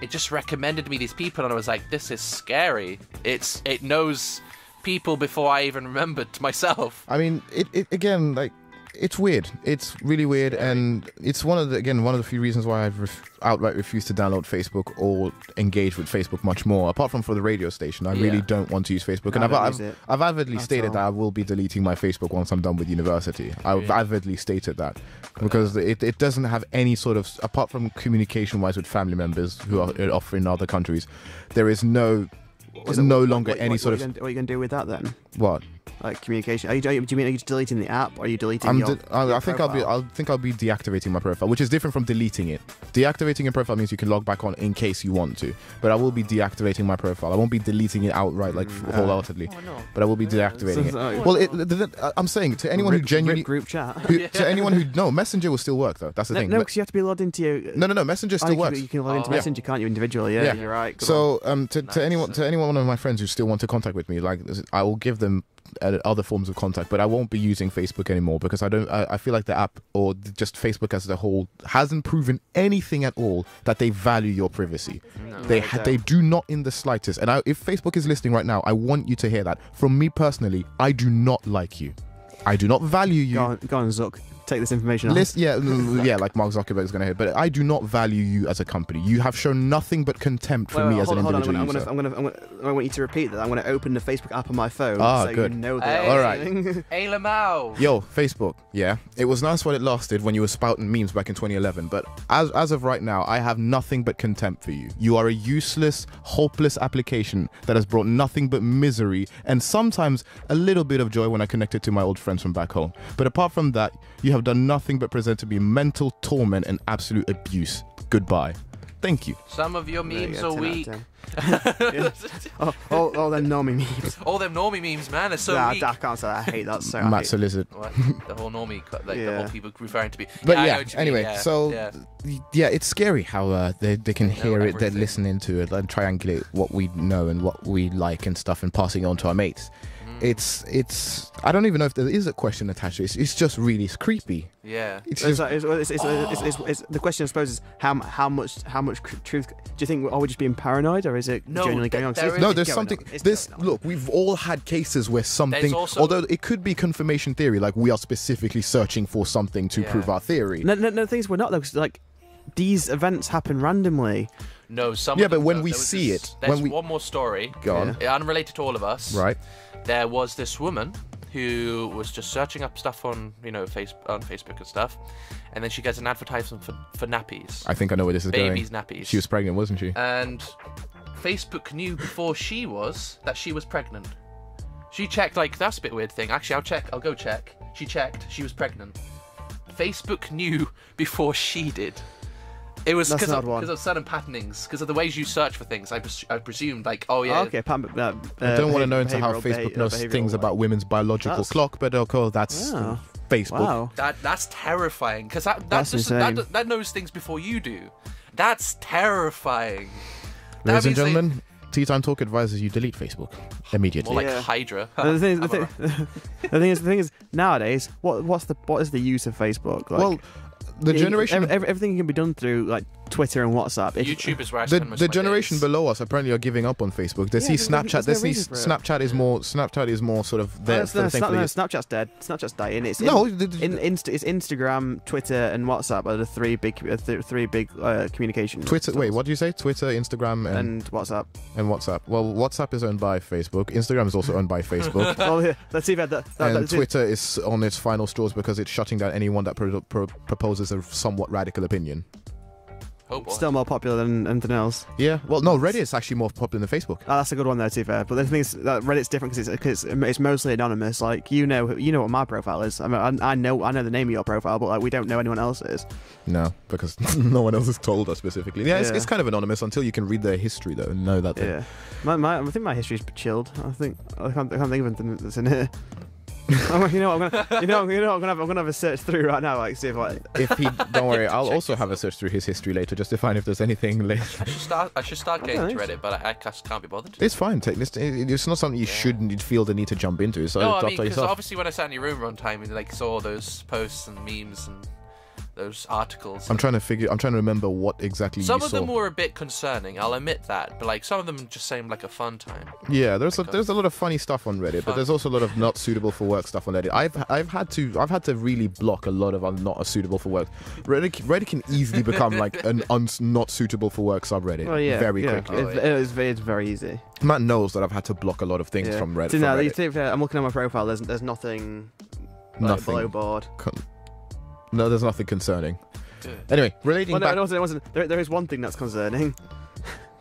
It just recommended me these people, and I was like, this is scary. It's it knows. people before I even remembered myself. I mean, it, it again, like, it's weird. It's really weird, and it's one of the again one of the few reasons why I've ref outright refused to download Facebook or engage with Facebook much more. Apart from for the radio station, I yeah. really don't want to use Facebook, and I've I've, I've I've avidly That's stated all. that I will be deleting my Facebook once I'm done with university. I've yeah. avidly stated that because yeah. it it doesn't have any sort of, apart from communication-wise with family members who are, are in other countries, there is no. Is no what, longer what, any what, sort what of. Gonna, what are you going to do with that then? What? Like communication? Are you? Are you do you mean are you deleting the app? Or are you deleting? I'm your, I, your I think profile? I'll be. I think I'll be deactivating my profile, which is different from deleting it. Deactivating your profile means you can log back on in case you want to. But I will be deactivating my profile. I won't be deleting it outright, like uh, wholeheartedly. Oh, no. But I will be deactivating it. Like, well, it, the, the, I'm saying to anyone Rick, who genuinely group chat. Who, yeah. To anyone who no Messenger will still work though. That's the no, thing. No, because you have to be logged into your. No, no, no. Messenger still oh, works. You can log into oh, Messenger, yeah. can't you? Individually, yeah. yeah. You're right. So um, to to anyone to anyone one of my friends who still want to contact with me, like I will give them. Other forms of contact, but I won't be using Facebook anymore because I don't. I, I feel like the app or just Facebook as a whole hasn't proven anything at all that they value your privacy. No, they no. they do not in the slightest. And I, if Facebook is listening right now, I want you to hear that from me personally. I do not like you. I do not value you. Go on, go on Zuck. Take this information on. List, yeah, yeah, like Mark Zuckerberg is going to hear. But I do not value you as a company. You have shown nothing but contempt for well, me hold, as an hold individual on, I'm user. Gonna, I'm gonna, I'm gonna, I'm gonna, I want you to repeat that. I'm going to open the Facebook app on my phone ah, so good. you know that. Hey. All right. Hey, Lamau. Yo, Facebook. Yeah, it was nice while it lasted when you were spouting memes back in twenty eleven. But as, as of right now, I have nothing but contempt for you. You are a useless, hopeless application that has brought nothing but misery and sometimes a little bit of joy when I connected to my old friends from back home. But apart from that, you have done nothing but present to me mental torment and absolute abuse. Goodbye. Thank you. Some of your memes you are weak. all, all, all them normie memes. All them normie memes, man. They're so nah, weak. I can't say that. I hate that so much. Matt's a lizard. The whole normie, like yeah. the whole people referring to me. But yeah, yeah anyway, mean, yeah, so yeah. yeah, it's scary how uh, they, they can they hear it, everything. They're listening to it, and triangulate what we know and what we like and stuff and passing it on to our mates. It's, it's, I don't even know if there is a question attached to it. It's, it's just really creepy. Yeah. It's just, it's, it's, it's, oh. it's, it's, it's, the question, I suppose, is how, how much, how much truth, do you think, are we just being paranoid or is it no, genuinely going on? There no, there's something, this, look, we've all had cases where something, also, although it could be confirmation theory, like we are specifically searching for something to yeah. prove our theory. No, no, no, things we're not though, cause like, these events happen randomly. No, some Yeah, but them, when though, we see this, it. There's when we... one more story. Go on. Unrelated to all of us. Right. There was this woman who was just searching up stuff on, you know, face on Facebook and stuff, and then she gets an advertisement for, for nappies. I think I know where this is Babies going. Babies nappies. She was pregnant, wasn't she? And Facebook knew before she was that she was pregnant. She checked, like, that's a bit weird thing. Actually, I'll check. I'll go check. She checked. She was pregnant. Facebook knew before she did. It was because of, of certain patternings, because of the ways you search for things. I, pres I presumed, like, oh yeah. Oh, okay. Pan uh, uh, I don't want to know into how Facebook knows things about women's biological that's... clock, but of course that's yeah. Facebook. Wow. That that's terrifying, because that that's, that's just, that that knows things before you do. That's terrifying. Ladies that and gentlemen. They... Tea Time Talk advises you delete Facebook immediately. More like yeah. Hydra. The thing is, the, thing, the thing is, the thing is, nowadays, what what's the what is the use of Facebook? Like, well, the generation, it, every, everything can be done through like Twitter and WhatsApp. If, YouTube is where I spend the, most the generation days. Below us apparently are giving up on Facebook. They yeah, see Snapchat. They see Snapchat is more Snapchat is more sort of their no, no, thing. No, for no, Snapchat's dead. Snapchat's dying. It's no, in, in, in, it's Instagram, Twitter, and WhatsApp are the three big uh, th three big uh, communication. Twitter. Tools. Wait, what do you say? Twitter, Instagram, and, and WhatsApp. And WhatsApp. Well, WhatsApp is owned by Facebook. Instagram is also owned by Facebook. Well, yeah, let's see if that. that and that, Twitter it. is on its final straws because it's shutting down anyone that pro pro proposes a somewhat radical opinion. Oh, still more popular than anything else. Yeah. Well, no, Reddit is actually more popular than Facebook. Oh, that's a good one, though, to be fair. But the thing is that Reddit's different because it's, it's, it's mostly anonymous. Like, you know, you know what my profile is. I mean, I, I know, I know the name of your profile, but like, we don't know anyone else's. No, because no one else has told us specifically. Yeah, yeah. It's, it's kind of anonymous until you can read their history, though, and know that. Thing. Yeah. My, my, I think my history's chilled. I think I can't, I can't think of anything that's in here. you know what I'm gonna, you know, you know, I'm gonna have, I'm gonna have a search through right now, like see if like. If he, don't worry, I'll also have a search through his history later just to find if there's anything. Later. I should start. I should start getting to Reddit, but I, I can't be bothered. It's fine. Take this. It's not something you yeah. shouldn't feel the need to jump into. So no, I mean, because obviously when I sat in your room one time and like saw those posts and memes and those articles. I'm trying to figure. I'm trying to remember what exactly. Some you of saw. them were a bit concerning. I'll admit that, but like some of them just seemed like a fun time. Yeah, there's like a, there's a lot of funny stuff on Reddit, fun. but there's also a lot of not suitable for work stuff on Reddit. I've I've had to I've had to really block a lot of I'm not suitable for work. Reddit Reddit can easily become like an un not suitable for work subreddit. Oh, yeah, very yeah. quickly. Oh, yeah. It's it's very easy. Matt knows that I've had to block a lot of things yeah. from Reddit. So, no, from Reddit. Fair, I'm looking at my profile. There's there's nothing. Like, nothing. Below board. Con No, there's nothing concerning. Anyway, relating well, no, back... It wasn't, it wasn't. There, there is one thing that's concerning.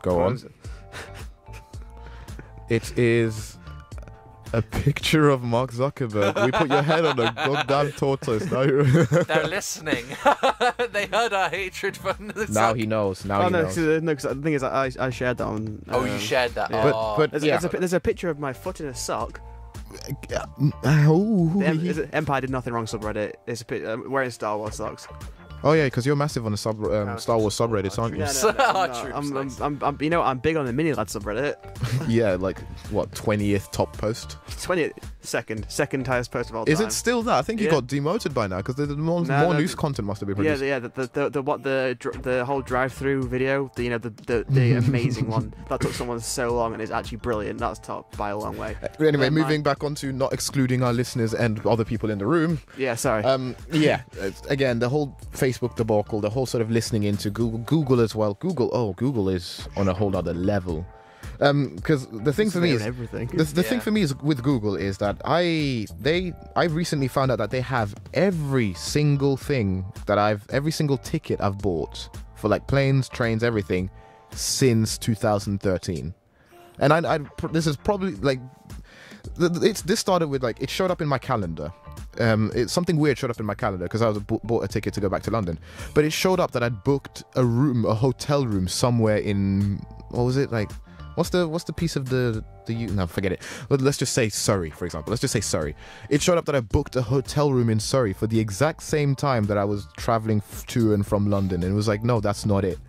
Go on. It is a picture of Mark Zuckerberg. We put your head on a goddamn tortoise. Now you're... They're listening. They heard our hatred from the... Now he knows. Now oh, he no, knows. Cause, no, cause the thing is, I, I shared that on... Oh, um, you shared that. Yeah. But, but there's, yeah. there's, a, there's a picture of my foot in a sock. Oh, em Empire did nothing wrong subreddit. It's a bit um, wearing Star Wars socks. Oh yeah, because you're massive on the sub um, no, Star Wars subreddit, aren't you? No, no, no, no. I'm, I'm, I'm, I'm, you know, I'm big on the Mini Lad subreddit. Yeah, like what twentieth top post? twentieth second, second highest post of all time. Is it still that? I think you yeah. got demoted by now because there's more, no, more no, news content must have been produced. Yeah, yeah. The, the, the, the what the the whole drive-through video, the, you know, the the, the amazing one that took someone so long and is actually brilliant. That's top by a long way. Anyway, um, moving I, back onto not excluding our listeners and other people in the room. Yeah, sorry. Um, yeah. Again, the whole face. Facebook debacle, the whole sort of listening into Google, Google as well. Google, oh, Google is on a whole other level. Um, because the thing it's for me is everything. The, the yeah. thing for me is with Google is that I they I recently found out that they have every single thing that I've every single ticket I've bought for like planes, trains, everything since two thousand thirteen, and I, I this is probably like. It's this started with like it showed up in my calendar. Um, it's something weird showed up in my calendar because I was bought a ticket to go back to London, but it showed up that I'd booked a room, a hotel room somewhere in what was it like? What's the what's the piece of the the no forget it. Let's just say Surrey, for example. Let's just say Surrey. It showed up that I booked a hotel room in Surrey for the exact same time that I was traveling to and from London, and it was like no, that's not it.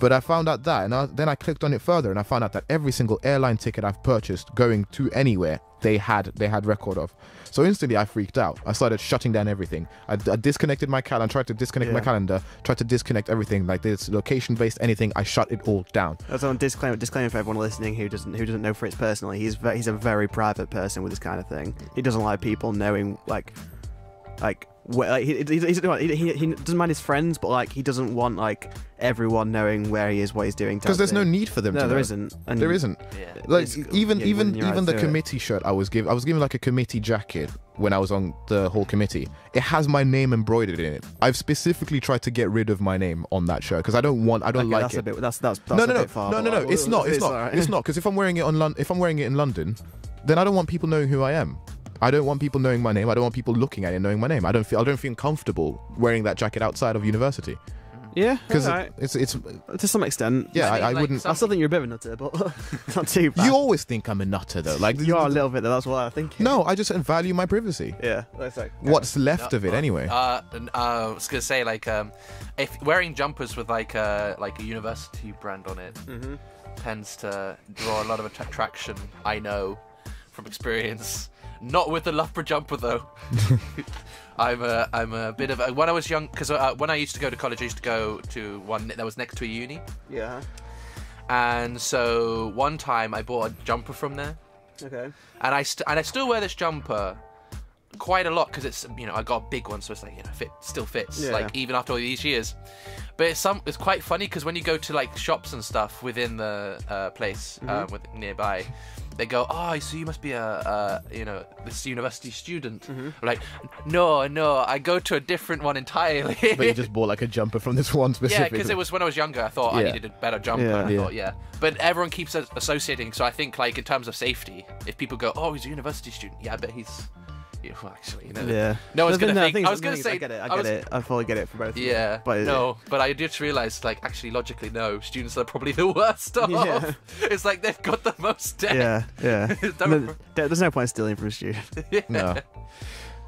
But I found out that, and I, then I clicked on it further, and I found out that every single airline ticket I've purchased going to anywhere, they had they had record of. So instantly I freaked out. I started shutting down everything. I, I disconnected my calendar, tried to disconnect yeah. my calendar, tried to disconnect everything. Like this location-based anything, I shut it all down. That's on disclaimer. Disclaimer for everyone listening who doesn't who doesn't know Fritz personally. He's he's a very private person with this kind of thing. He doesn't like people knowing like like. Like, he, he, he, he, he doesn't mind his friends, but like he doesn't want like everyone knowing where he is, what he's doing. Because there's no need for them. No, to there know. Isn't. And there isn't. Yeah. Like even yeah, even even right the committee it. Shirt I was given, I was given like a committee jacket when I was on the whole committee. It has my name embroidered in it. I've specifically tried to get rid of my name on that shirt because I don't want, I don't okay, like that's it. A bit, that's that's, that's no, no, a no, bit far. No, no, no, no. It's not. It's, it's not. Right. It's not. Because if I'm wearing it on Lon if I'm wearing it in London, then I don't want people knowing who I am. I don't want people knowing my name. I don't want people looking at it and knowing my name. I don't feel I don't feel comfortable wearing that jacket outside of university. Yeah, because right. it's it's to some extent. Yeah, I, I, I like wouldn't. Some... I still think you're a bit of a nutter, but not too bad. You always think I'm a nutter, though. Like you are a little bit. Though. That's what I think. No, I just value my privacy. Yeah, that's like, okay. What's left no, of it uh, anyway? Uh, uh, I was gonna say like, um, if wearing jumpers with like a uh, like a university brand on it mm-hmm. tends to draw a lot of attraction. I know from experience. Not with the Loughborough jumper though. I'm a, I'm a bit of a, when I was young, because uh, when I used to go to college, I used to go to one that was next to a uni. Yeah. And so one time I bought a jumper from there. Okay. And I st and I still wear this jumper quite a lot because it's, you know, I got a big one, so it's like, you know, fit still fits yeah. like even after all these years. But it's some it's quite funny because when you go to like shops and stuff within the uh, place mm-hmm. uh, with nearby. They go, oh, so you must be a, uh, you know, this university student. Mm-hmm. Like, no, no, I go to a different one entirely. But you just bought like a jumper from this one specifically. Yeah, because it was when I was younger, I thought yeah. I needed a better jumper. Yeah, I yeah. thought, yeah. But everyone keeps associating, so I think like in terms of safety, if people go, oh, he's a university student, yeah, I bet he's... Yeah, well, actually, you know, yeah. No one's gonna no, think. I was gonna say. I get it. I, I get was, it. I fully get it for both. Yeah. Of but no, yeah. but I just realised, like, actually, logically, no. Students are probably the worst off. Yeah. It's like they've got the most debt. Yeah. Yeah. No, there's no point stealing from a student. Yeah. No.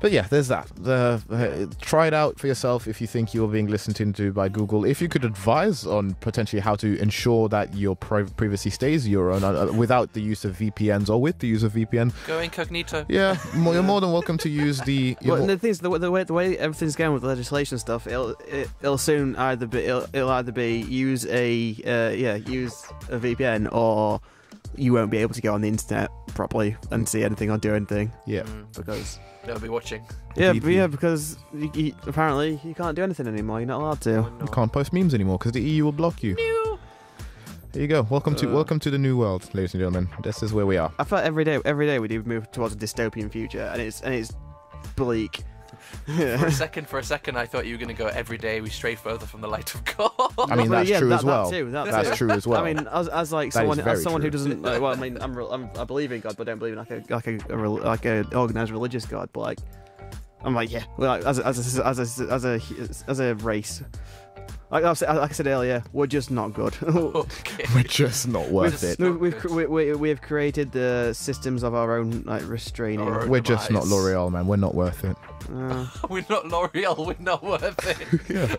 But yeah, there's that. The, uh, try it out for yourself if you think you're being listened into by Google. If you could advise on potentially how to ensure that your pri privacy stays your own uh, without the use of V P Ns or with the use of V P N. Go incognito. Yeah, more, you're more than welcome to use the... Well, the thing is, the, the, way, the way everything's going with the legislation stuff, it'll, it, it'll soon either be, it'll, it'll either be use a, uh, yeah, use a V P N or... you won't be able to go on the internet properly and see anything or do anything. Yeah, because they'll be watching. Yeah, but yeah, because you, you, apparently you can't do anything anymore. You're not allowed to. You can't post memes anymore because the E U will block you. Mew. There you go. Welcome uh, to welcome to the new world, ladies and gentlemen. This is where we are. I feel like every day, every day we do move towards a dystopian future, and it's and it's bleak. Yeah. For a second, for a second, I thought you were going to go every day we stray further from the light of God. I mean, that's yeah, true that, as well. That too, that that's too. true as well. I mean, as, as like that someone, as someone true. who doesn't, like, well, I mean, I'm, I'm, I believe in God, but I don't believe in like a like a, a like a organized religious God. But like, I'm like, yeah, like as a, as a, as a, as a as a race. Like I, said, like I said earlier, we're just not good. Okay. We're just not worth we're just it. Not we've we, we, we have created the systems of our own like restraining. Our own we're demise. Just not L'Oreal, man. We're not worth it. Uh. We're not L'Oreal. We're not worth it. Yeah.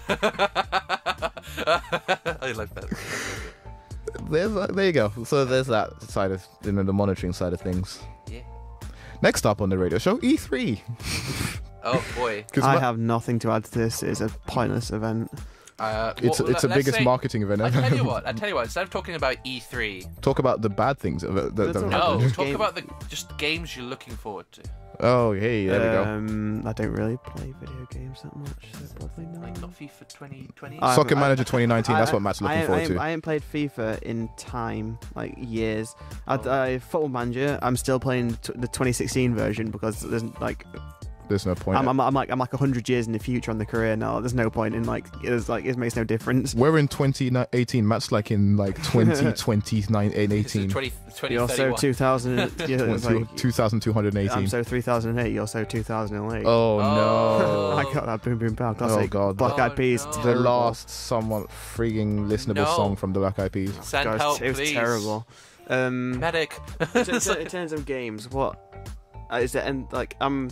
I like that. There's uh, there you go. So there's that side of you know, the monitoring side of things. Yeah. Next up on the radio show, E three. Oh boy. I have nothing to add to this. It's a pointless event. Uh, it's well, it's the biggest say, marketing event ever. I tell you what, I tell you what. Instead of talking about E three, talk about the bad things. That, that no, talk game. about the just games you're looking forward to. Oh, hey, there um, we go. I don't really play video games that much, so probably not. Like not FIFA twenty twenty. Soccer Manager twenty nineteen. I, that's what Matt's looking I, forward I, I, to. I haven't played FIFA in time, like years. Oh. I, I Football Manager. I'm still playing t the twenty sixteen version because there's like. There's no point. I'm, I'm, I'm like I'm like one hundred years in the future on the career now. There's no point in like it's like it makes no difference. We're in twenty eighteen. Matt's like in like twenty twenty-nine and eighteen. twenty, twenty, you're so two thousand. Yeah, like, two thousand two hundred eighteen. I'm so three thousand eight. You're so two thousand eight. Oh, oh no! I got that boom boom pow. Oh god! Black Eyed Peas. Oh, no. The last somewhat freaking listenable no. song from the Black Eyed Peas. Send god, help, it was please. terrible. Um, Medic. In terms of games, what uh, is it? And like I'm. Um,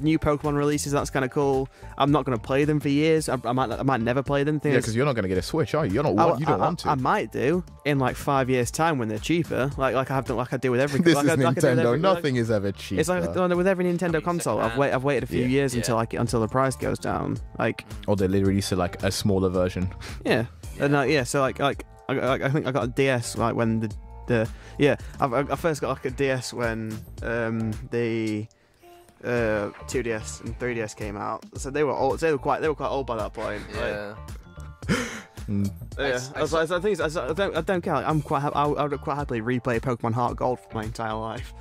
new Pokemon releases, that's kind of cool. I'm not going to play them for years. I, I might I might never play them. Things. Yeah, because you're not going to get a Switch, are you? You're not, I, you don't I, want to. I might do in like five years' time when they're cheaper, like like I have done, like I do with every. This like, is I, Nintendo. Like I do with every, Nothing like, is ever cheap. It's like I, with every Nintendo I mean, console, I've wait I've waited a few yeah. years yeah. until like until the price goes down, like. Or they literally release like a smaller version. Yeah, yeah. and like, yeah. So like like I, like I think I got a D S like when the the yeah I, I first got like a D S when um the. uh, two D S and three D S came out, so they were old. So they were quite, they were quite old by that point. Yeah. Like, mm. Yeah. I, I, I, I, I think I, I don't. I don't care. Like, I'm quite. I would quite happily replay Pokemon Heart Gold for my entire life.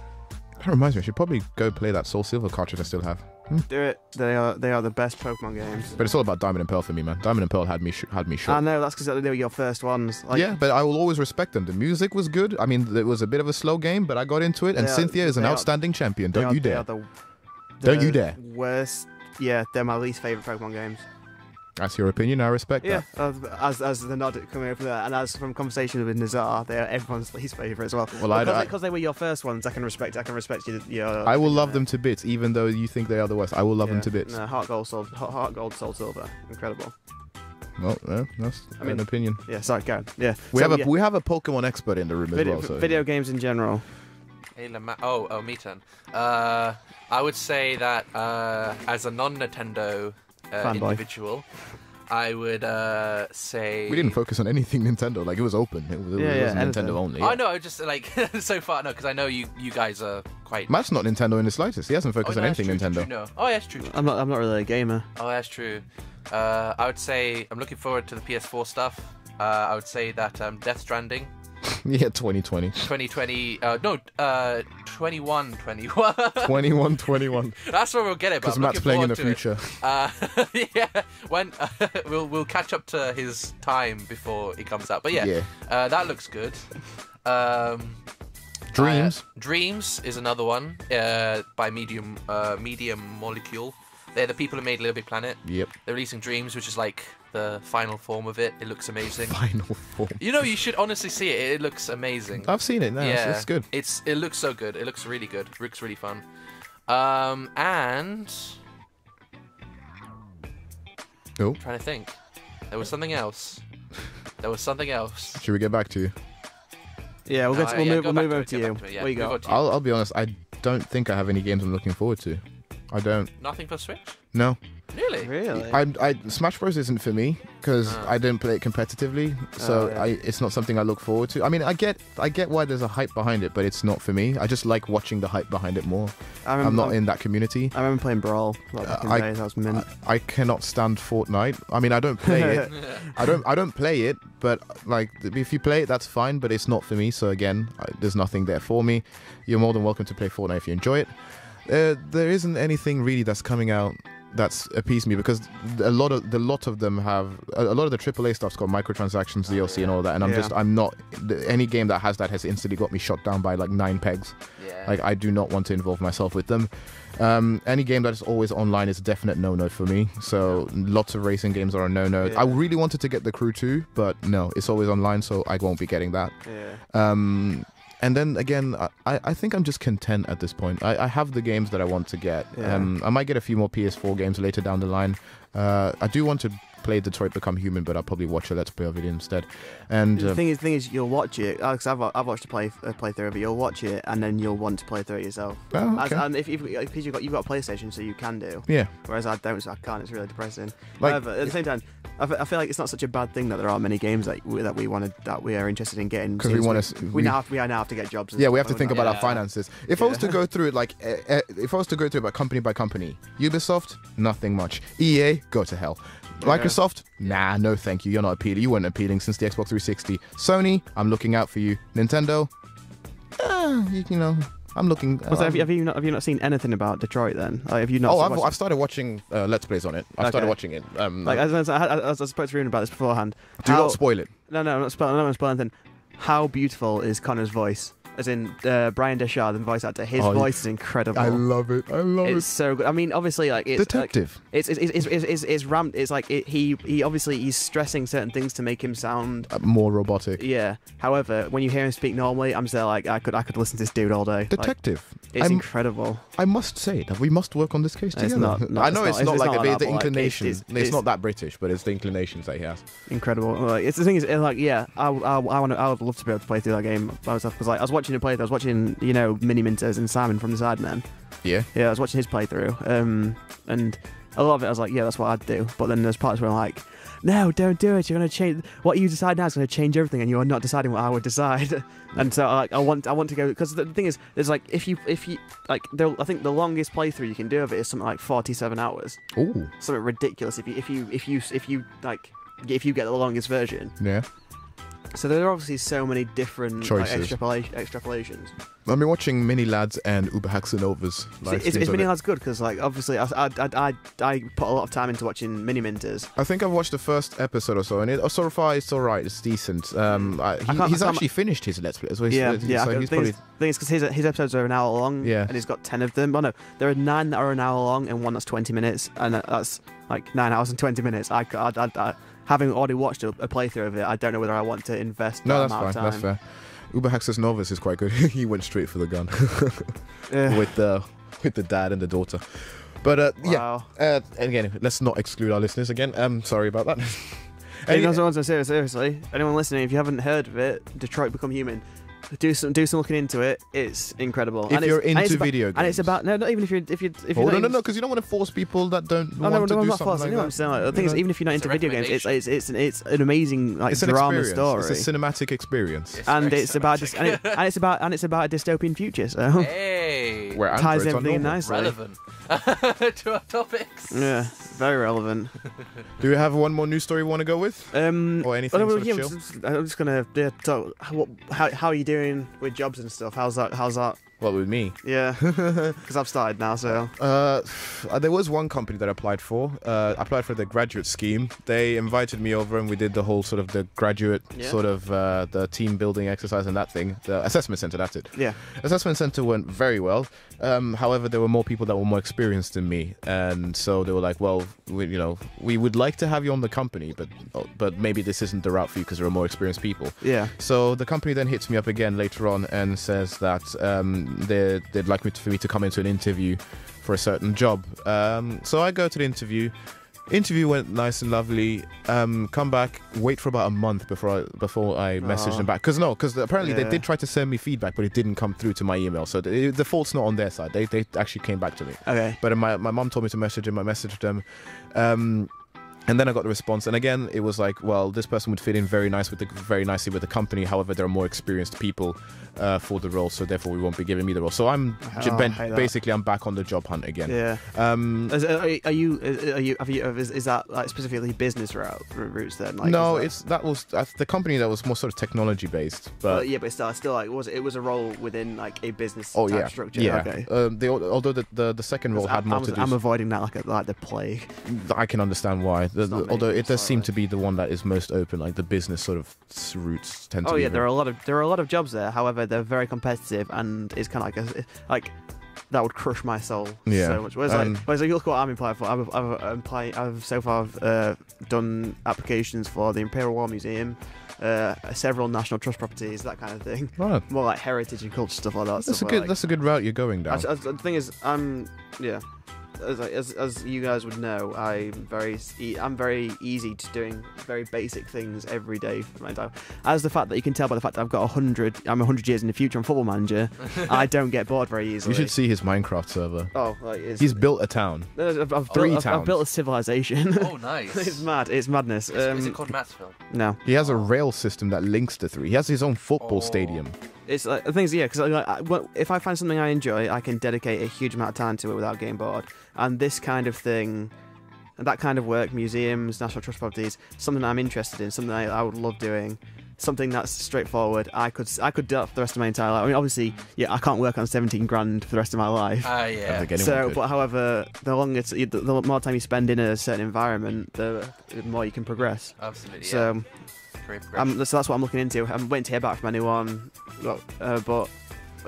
That reminds me. I should probably go play that Soul Silver cartridge I still have. Hmm? Do it. They are. They are the best Pokemon games. But it's all about Diamond and Pearl for me, man. Diamond and Pearl had me. Sh had me shook. I know. That's because they were your first ones. Like, yeah, but I will always respect them. The music was good. I mean, it was a bit of a slow game, but I got into it. And are, Cynthia is an outstanding are, champion. Don't are, you dare. The, the Don't you dare. Worst. Yeah, they're my least favorite Pokemon games. That's your opinion. I respect yeah, that. Yeah, as, as the nod coming over there, and as from conversations with Nazar, they are everyone's least favourite as well. Well, I because, because they were your first ones, I can respect. I can respect you. Your, I will love know. them to bits, even though you think they are the worst. I will love yeah. them to bits. No, Heart Gold, Soul, Heart Gold, Soul Silver, incredible. Well, no, that's I mean, an opinion. Yeah, sorry, Karen. Yeah, we so, have a yeah. we have a Pokemon expert in the room video, as well. So, video yeah. games in general. Oh, oh, me turn. Uh, I would say that uh, as a non-Nintendo. Uh, individual, I would uh, say we didn't focus on anything Nintendo. Like it was open. It, it, yeah, it yeah, wasn't Nintendo only. Yeah. I know. Just like so far, no, because I know you, you guys are quite. Matt's not Nintendo in the slightest. He hasn't focused oh, no, on anything true, Nintendo. True, no. Oh, yeah, that's true, true. I'm not. I'm not really a gamer. Oh, that's true. Uh, I would say I'm looking forward to the P S four stuff. Uh, I would say that um, Death Stranding. Yeah, twenty twenty. twenty twenty. Uh, no, uh, twenty-one twenty-one. twenty-one twenty-one. That's where we'll get it. Because Matt's playing in the future. Uh, yeah, when uh, we'll we'll catch up to his time before he comes out. But yeah, yeah. Uh, that looks good. Um, Dreams. Uh, Dreams is another one uh, by Medium uh, Medium Molecule. They're the people who made Little Big Planet. Yep. They're releasing Dreams, which is like the final form of it. It looks amazing. Final form. You know, you should honestly see it. It looks amazing. I've seen it now. Yeah. It's, it's good. It's it looks so good. It looks really good. It looks really fun. Um, and oh. I'm trying to think. There was something else. There was something else. Should we get back to you? Yeah, we'll, no, get to, we'll yeah, move, we'll move over to, to you. To yeah, what you got? I'll, I'll be honest. I don't think I have any games I'm looking forward to. I don't. Nothing for Switch? No. Really? Really? I, I, Smash Bros isn't for me because oh. I don't play it competitively, so oh, yeah. I, it's not something I look forward to. I mean, I get, I get why there's a hype behind it, but it's not for me. I just like watching the hype behind it more. I remember, I'm not I'm, in that community. I remember playing Brawl. Like back in I, days, I, was mint. I, I cannot stand Fortnite. I mean, I don't play it. I don't, I don't play it. But like, if you play it, that's fine. But it's not for me. So again, I, there's nothing there for me. You're more than welcome to play Fortnite if you enjoy it. Uh, there isn't anything really that's coming out that's appeased me because a lot of the lot of them have a, a lot of the triple A stuff's got microtransactions, oh, D L C, yeah. and all that, and I'm yeah. just I'm not any game that has that has instantly got me shot down by like nine pegs. Yeah. Like I do not want to involve myself with them. Um, any game that is always online is a definite no-no for me. So yeah. lots of racing games are a no-no. Yeah. I really wanted to get The Crew too, but no, it's always online, so I won't be getting that. Yeah. Um, And then again, I, I think I'm just content at this point. I, I have the games that I want to get. Yeah. Um, I might get a few more P S four games later down the line. Uh, I do want to play Detroit Become Human, but I'll probably watch a Let's Play of it instead. And the uh, thing is, the thing is, you'll watch it. Because I've I've watched a play a playthrough of it. You'll watch it, and then you'll want to play through it yourself. Oh, okay. As, and if you've, because you've got you've got a PlayStation, so you can do. Yeah. Whereas I don't, so I can't. It's really depressing. Like, However, at the same time. I feel like it's not such a bad thing that there are many games that we, that we wanted that we are interested in getting because we want to. We, we now have, we now have to get jobs. Yeah, we have to think about yeah. our finances. If yeah. I was to go through it like, if I was to go through it by company by company, Ubisoft, nothing much. E A, go to hell. Microsoft, yeah. nah, no thank you. You're not appealing. You weren't appealing since the Xbox three sixty. Sony, I'm looking out for you. Nintendo, uh, you, you know. I'm looking. Well, so have, you, have you not have you not seen anything about Detroit then? Like, have you not? Oh, I've, I've started watching uh, Let's Plays on it. I've okay. started watching it. Um, like I was, I, I was supposed to read about this beforehand. Do How, not spoil it. No, no, I'm not spoiling. I'm not spoiling anything. How beautiful is Connor's voice? As in uh, Brian Deschard, the voice actor. His oh, voice is incredible. I love it. I love it's it. It's so good. I mean, obviously, like it's detective. Like, it's, it's, it's, it's, it's, it's ramped. It's like it, he he obviously he's stressing certain things to make him sound uh, more robotic. Yeah. However, when you hear him speak normally, I'm still like I could I could listen to this dude all day. Detective. Like, it's I'm, incredible. I must say that we must work on this case together. It's not, not, I know it's, it's not, not like, it's not like the, the inclination. Like, it's, it's, it's, it's not that British, but it's the inclinations that he has. Incredible. Like, it's the thing is like yeah, I I, I want I would love to be able to play through that game by myself because like I was watching. Watching a playthrough, I was watching, you know, Mini Mintos and Simon from the Sidemen. Yeah. Yeah, I was watching his playthrough. Um, and a lot of it I was like, yeah, that's what I'd do. But then there's parts where I'm like, no, don't do it. You're going to change what you decide now is going to change everything, and you are not deciding what I would decide. And so, like, I want, I want to go, because the thing is, there's like, if you, if you, like, the, I think the longest playthrough you can do of it is something like forty-seven hours. Ooh, something ridiculous. If you, if you, if you, if you like, if you get the longest version. Yeah. So there are obviously so many different like, extrapola extrapolations. I've been watching Mini Lads and Uber Hacks and Overs. Is, is Mini Lads good? Because like obviously I, I I I put a lot of time into watching Mini Minters. I think I've watched the first episode or so, and it so far it's all right. It's decent. Um, I, he, I he's I actually finished his Let's Play. So he's, yeah, yeah. So I, he's the probably... thing is, because his his episodes are an hour long, yeah, and he's got ten of them. Oh no, there are nine that are an hour long, and one that's twenty minutes, and that's like nine hours and twenty minutes. I I. I, I Having already watched a, a playthrough of it, I don't know whether I want to invest no, that amount fine, of time. No, that's fair. That's fair. Uber Hacks and Novus is quite good. He went straight for the gun yeah. with the with the dad and the daughter. But uh, wow. yeah, uh, and again, let's not exclude our listeners again. Um, sorry about that. Anyone else wants to say seriously? Anyone listening, if you haven't heard of it, Detroit Become Human. Do some do some looking into it. It's incredible. If and you're into and about, video games, and it's about no, not even if you're if you if you oh, no no no because you don't want to force people that don't oh, want no, no, to no, do something forced. like that. The like, thing know? is, even if you're not it's into video games, it's it's it's an, it's an amazing like it's an drama experience. story. It's a cinematic experience, it's and it's cinematic. about and, it, and it's about and it's about a dystopian future. So hey, where ties everything nicely. Relevant to our topics. Yeah, very relevant. Do we have one more news story we want to go with? Um, or anything? Well, yeah, I'm just gonna yeah, talk. What, how how are you doing? With jobs and stuff, how's that? How's that? What with me? Yeah, because I've started now. So uh, there was one company that I applied for. Uh, I applied for the graduate scheme. They invited me over, and we did the whole sort of the graduate yeah. sort of uh, the team building exercise and that thing. The assessment center, that's it. Yeah, assessment center went very well. Um, however, there were more people that were more experienced than me, and so they were like, "Well, we, you know, we would like to have you on the company, but but maybe this isn't the route for you because there are more experienced people." Yeah. So the company then hits me up again later on and says that um, they they'd like me to, for me to come into an interview for a certain job. Um, so I go to the interview. Interview went nice and lovely. Um, come back, wait for about a month before I, before I messaged Aww. them back. Because no, because apparently yeah. they did try to send me feedback, but it didn't come through to my email. So the, the fault's not on their side. They they actually came back to me. Okay. But my my mom told me to message them. I messaged them. Um, And then I got the response, and again, it was like, well, this person would fit in very nice with the, very nicely with the company. However, there are more experienced people uh, for the role, so therefore we won't be giving me the role. So I'm oh, ben, basically I'm back on the job hunt again. Yeah. Um, is, are, are you? Are you? Have you? Is, is that like specifically business route routes then? Like, no, that... it's that was that's the company that was more sort of technology based. But well, yeah, but still, still like was it was a role within like a business oh, type yeah. structure. Yeah. Okay. Um, they, although the, the the second role had more I'm, to do. I'm avoiding that like like the plague. I can understand why. The, the, although it does sorry. seem to be the one that is most open, like the business sort of routes tend to. Oh yeah, there are a lot of there are a lot of jobs there. However, they're very competitive, and it's kind of like a, like that would crush my soul yeah. so much. Whereas, um, like, whereas like, look what I'm applying for. I've I've, I've, applied, I've so far I've, uh, done applications for the Imperial War Museum. Uh, several National Trust properties, that kind of thing. Right. More like heritage and culture stuff like that. That's a good. Like, that's a good route you're going down. I, I, the thing is, I'm yeah. As, as, as you guys would know, I'm very e I'm very easy to doing very basic things every day for my entire. As the fact that you can tell by the fact that I've got a hundred, I'm a hundred years in the future on Football Manager. I don't get bored very easily. You should see his Minecraft server. Oh, like he's built a town. I've, I've built, Three I've, towns. I've built a civilization. Oh, nice. It's mad. It's madness. Um, is it called Matsville? No. He has a rail system that links the three. He has his own football oh. stadium. It's like the things, yeah. Because like, I, if I find something I enjoy, I can dedicate a huge amount of time to it without getting bored. And this kind of thing, and that kind of work, museums, National Trust properties, something I'm interested in, something I, I would love doing, something that's straightforward. I could I could do that for the rest of my entire life. I mean, obviously, yeah, I can't work on seventeen grand for the rest of my life. Ah, uh, yeah. So, could. but however, the longer, the, the more time you spend in a certain environment, the more you can progress. Absolutely. So. Yeah. Um, so that's what I'm looking into. I'm waiting to hear back from anyone, uh, but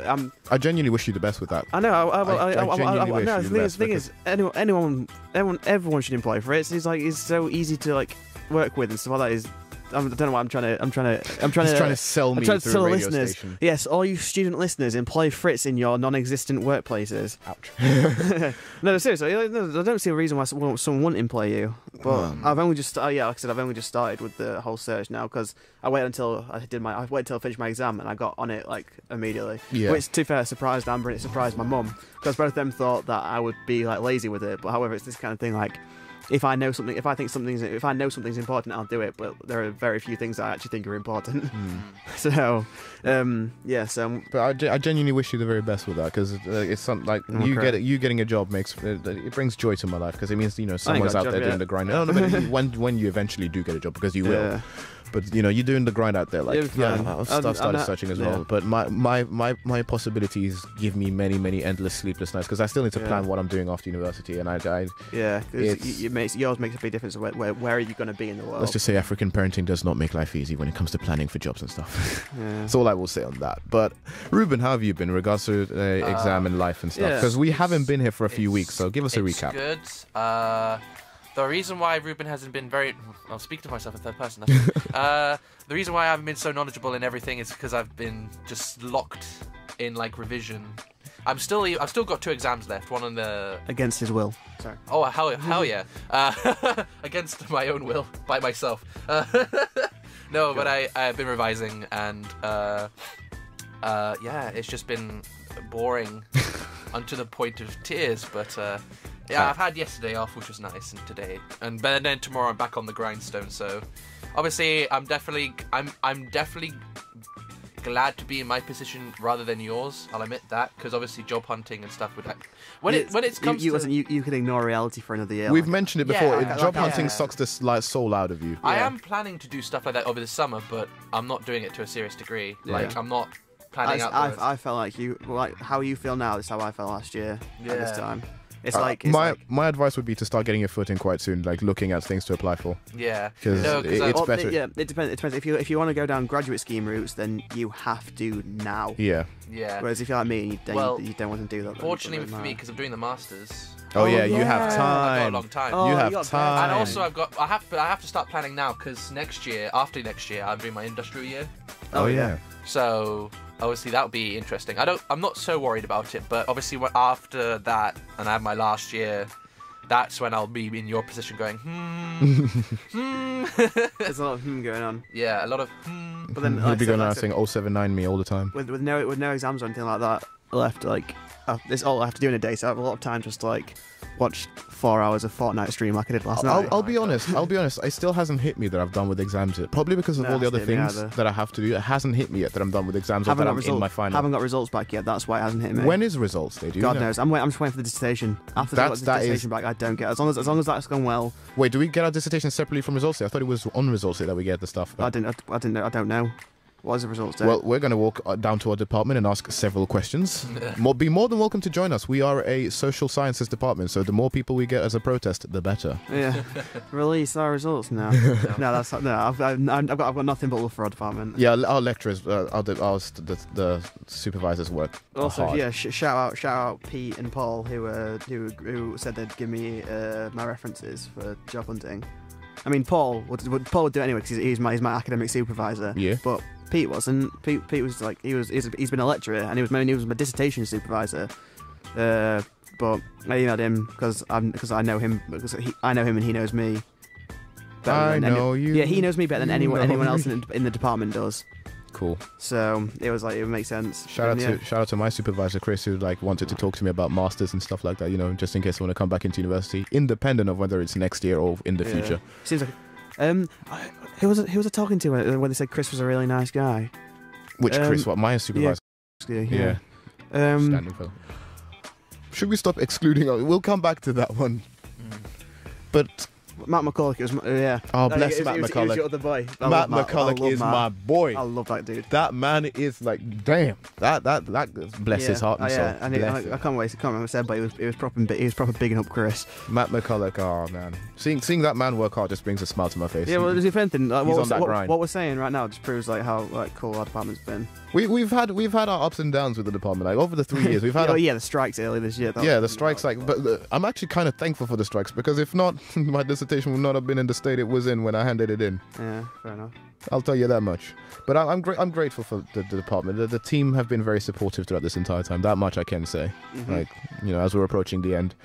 um, I genuinely wish you the best with that. I know. I, I, I, I, I, I genuinely wish no, you the, the best. The thing is, anyone, anyone, everyone, everyone should employ for it. It's like it's so easy to like work with and stuff like that. Is I don't know what I'm trying to. I'm trying to. I'm trying He's to. Trying to sell I'm me trying to sell listeners. Station. Yes, all you student listeners, employ Fritz in your non-existent workplaces. Ouch. No, seriously, I don't see a reason why someone wouldn't employ you. But um. I've only just. Oh yeah, like I said, I've only just started with the whole search now because I waited until I did my. I waited until I finished my exam and I got on it like immediately. Yeah. Which, to be fair, surprised Amber and it surprised my mum because both of them thought that I would be like lazy with it. But however, it's this kind of thing like. If I know something, if I think something's, if I know something's important, I'll do it. But there are very few things that I actually think are important. Mm. So, um, yeah. So, but I, ge I genuinely wish you the very best with that because uh, it's something like oh, you get you getting a job makes it, it brings joy to my life because it means you know someone's out job, there yeah. doing the grind. No, no, but when when you eventually do get a job because you will. Yeah. But you know you're doing the grind out there, like yeah, yeah I've started I'm not, searching as yeah. well. But my, my my my possibilities give me many many endless sleepless nights because I still need to yeah. plan what I'm doing after university, and I, I yeah, it makes yours makes a big difference. Where, where where are you going to be in the world? Let's just say African parenting does not make life easy when it comes to planning for jobs and stuff. Yeah. That's all I will say on that. But Ruben, how have you been in regards to uh, exam uh, and life and stuff? Because yeah, we haven't been here for a few weeks, so give us a it's recap. Good. Uh... The reason why Ruben hasn't been very... I'll speak to myself in third person. uh, the reason why I haven't been so knowledgeable in everything is because I've been just locked in, like, revision. I'm still... I've still got two exams left. One on the... Against his will. Sorry. Oh, hell, hell yeah. Uh, against my own will, by myself. Uh, no, but I, I've been revising, and, uh, uh, yeah, it's just been boring unto the point of tears, but... Uh, Yeah, I've had yesterday off, which was nice, and today, and then tomorrow I'm back on the grindstone. So, obviously, I'm definitely, I'm, I'm definitely glad to be in my position rather than yours. I'll admit that, because obviously, job hunting and stuff would. Like, when it's, it when it comes, you, you, to, you you can ignore reality for another year. We've like, mentioned it before. Yeah, job like, hunting yeah. sucks the soul out of you. I yeah. am planning to do stuff like that over the summer, but I'm not doing it to a serious degree. Yeah. Like, I'm not planning I, out. I, I felt like you, like how you feel now is how I felt last year yeah. at this time. It's uh, like it's my like, my advice would be to start getting your foot in quite soon, like looking at things to apply for. Yeah, because no, it, it's well, better. It, yeah, it depends. It depends. If you if you want to go down graduate scheme routes, then you have to now. Yeah. Yeah. Whereas if you're like me, then well, you, you don't want to do that. Fortunately for me, because I'm doing the masters. Oh, oh yeah, yeah, you have time. I've got a long time. Oh, you have you time. And also, I've got I have I have to start planning now because next year, after next year, I'm doing my industrial year. Oh, oh yeah. yeah. So. Obviously, that would be interesting. I don't. I'm not so worried about it, but obviously, after that, and I have my last year, that's when I'll be in your position, going hmm. hmm. There's a lot of hmm going on. Yeah, a lot of hmm. But then you'll like, be going out saying oh seven nine me all the time. With with no with no exams or anything like that left, like uh, it's all I have to do in a day, so I have a lot of time just like. Watched four hours of Fortnite stream like I did last I'll, night. I'll, I'll be honest. I'll be honest. It still hasn't hit me that I've done with exams yet. Probably because of no, all the other things that I have to do. It hasn't hit me yet that I'm done with exams haven't or that I'm results, in my final. Haven't got results back yet. That's why it hasn't hit me. When is results day? Do you God know? knows. I'm wait, I'm just waiting for the dissertation. After that's, I got the dissertation that is... back, I don't get. As long as as long as that's gone well. Wait, do we get our dissertation separately from results day? I thought it was on results day that we get the stuff. But... I didn't. I, I didn't know. I don't know. What is the results day? Well, we're going to walk down to our department and ask several questions. more, be more than welcome to join us. We are a social sciences department, so the more people we get as a protest, the better. Yeah. Release our results now. no, that's not, no. I've, I've, I've, got, I've got nothing but love for our department. Yeah, our lecturers, uh, our, our the, the supervisors work. Also, hard. yeah, sh shout out, shout out Pete and Paul who uh, who, who said they'd give me uh, my references for job hunting. I mean, Paul would, would Paul would do it anyway because he's my he's my academic supervisor. Yeah, but. Pete was, and Pete, Pete was like he was. He's, he's been a lecturer, and he was my, he was my dissertation supervisor. Uh, but I emailed him because I'm because I know him because he, I know him and he knows me. I know any, you. Yeah, he knows me better than anyone anyone else in, in the department does. Cool. So it was like it would make sense. Shout and out yeah. to shout out to my supervisor Chris, who like wanted to talk to me about masters and stuff like that. You know, just in case I want to come back into university, independent of whether it's next year or in the yeah. future. Seems like. Um, I, who was who was I talking to when, when they said Chris was a really nice guy? Which um, Chris? What my supervisor? Yeah. yeah. yeah. Um, Standing fellow. Should we stop excluding? We'll come back to that one. Mm. But Matt McCulloch was uh, yeah. Oh no, bless it, Matt it was, McCulloch. It was your other boy. I Matt McCulloch Matt. is Matt. my boy. I love that dude. That man is like damn. That that that bless yeah. his heart and oh, yeah. soul. And it, I, I can't wait. I can't remember what I said, but he was he was proper he was proper bigging up Chris. Matt McCulloch. Oh man, seeing seeing that man work hard just brings a smile to my face. Yeah, well, there's anything like, what, was, what, what we're saying right now just proves like how like cool our department's been. We we've had we've had our ups and downs with the department like over the three years we've had. oh our, yeah, the strikes earlier this year. Yeah, the strikes like, but I'm actually kind of thankful for the strikes because if not, my this dissertation would not have been in the state it was in when I handed it in. Yeah, fair enough. I'll tell you that much. But I, I'm gra I'm grateful for the, the department. The, the team have been very supportive throughout this entire time. That much I can say. Mm-hmm. Like, you know, as we're approaching the end.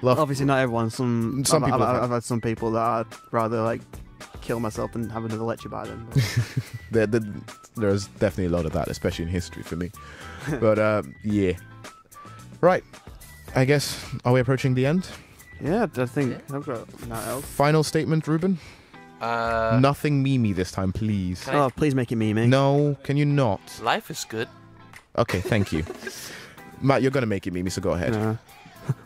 Love, obviously, not everyone. Some, some I've, people I've, I've had some people that I'd rather like kill myself than have another lecture by them. there, there, there's definitely a lot of that, especially in history for me. But uh, yeah, right. I guess, are we approaching the end? Yeah, I think yeah. I've got nothing else. Final statement, Ruben? Uh, Nothing memey this time, please. Oh, please make it memey. No, can you not? Life is good. Okay, thank you. Matt, you're going to make it memey, so go ahead. No.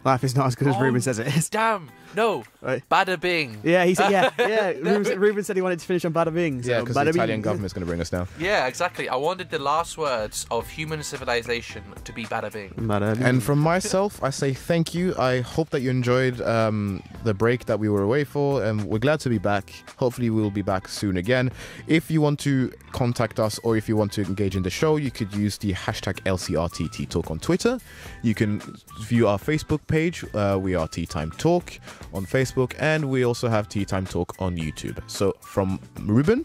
Life is not as good as oh, Ruben says it is. Damn, no. Right. Bada bing. Yeah, he said, yeah, yeah. Ruben, Ruben said he wanted to finish on bada bing. So yeah, because the Italian government's going to bring us down. Yeah, exactly. I wanted the last words of human civilization to be bada bing. Bada bing. And from myself, I say thank you. I hope that you enjoyed um, the break that we were away for, and we're glad to be back. Hopefully, we'll be back soon again. If you want to contact us or if you want to engage in the show, you could use the hashtag L C R T T Talk on Twitter. You can view our Facebook page. Uh, we are Tea Time Talk on Facebook, and we also have Tea Time Talk on YouTube. So from Ruben,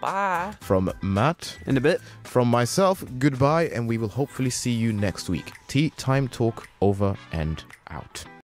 bye. From Matt, in a bit. From myself, goodbye, and we will hopefully see you next week. Tea Time Talk over and out.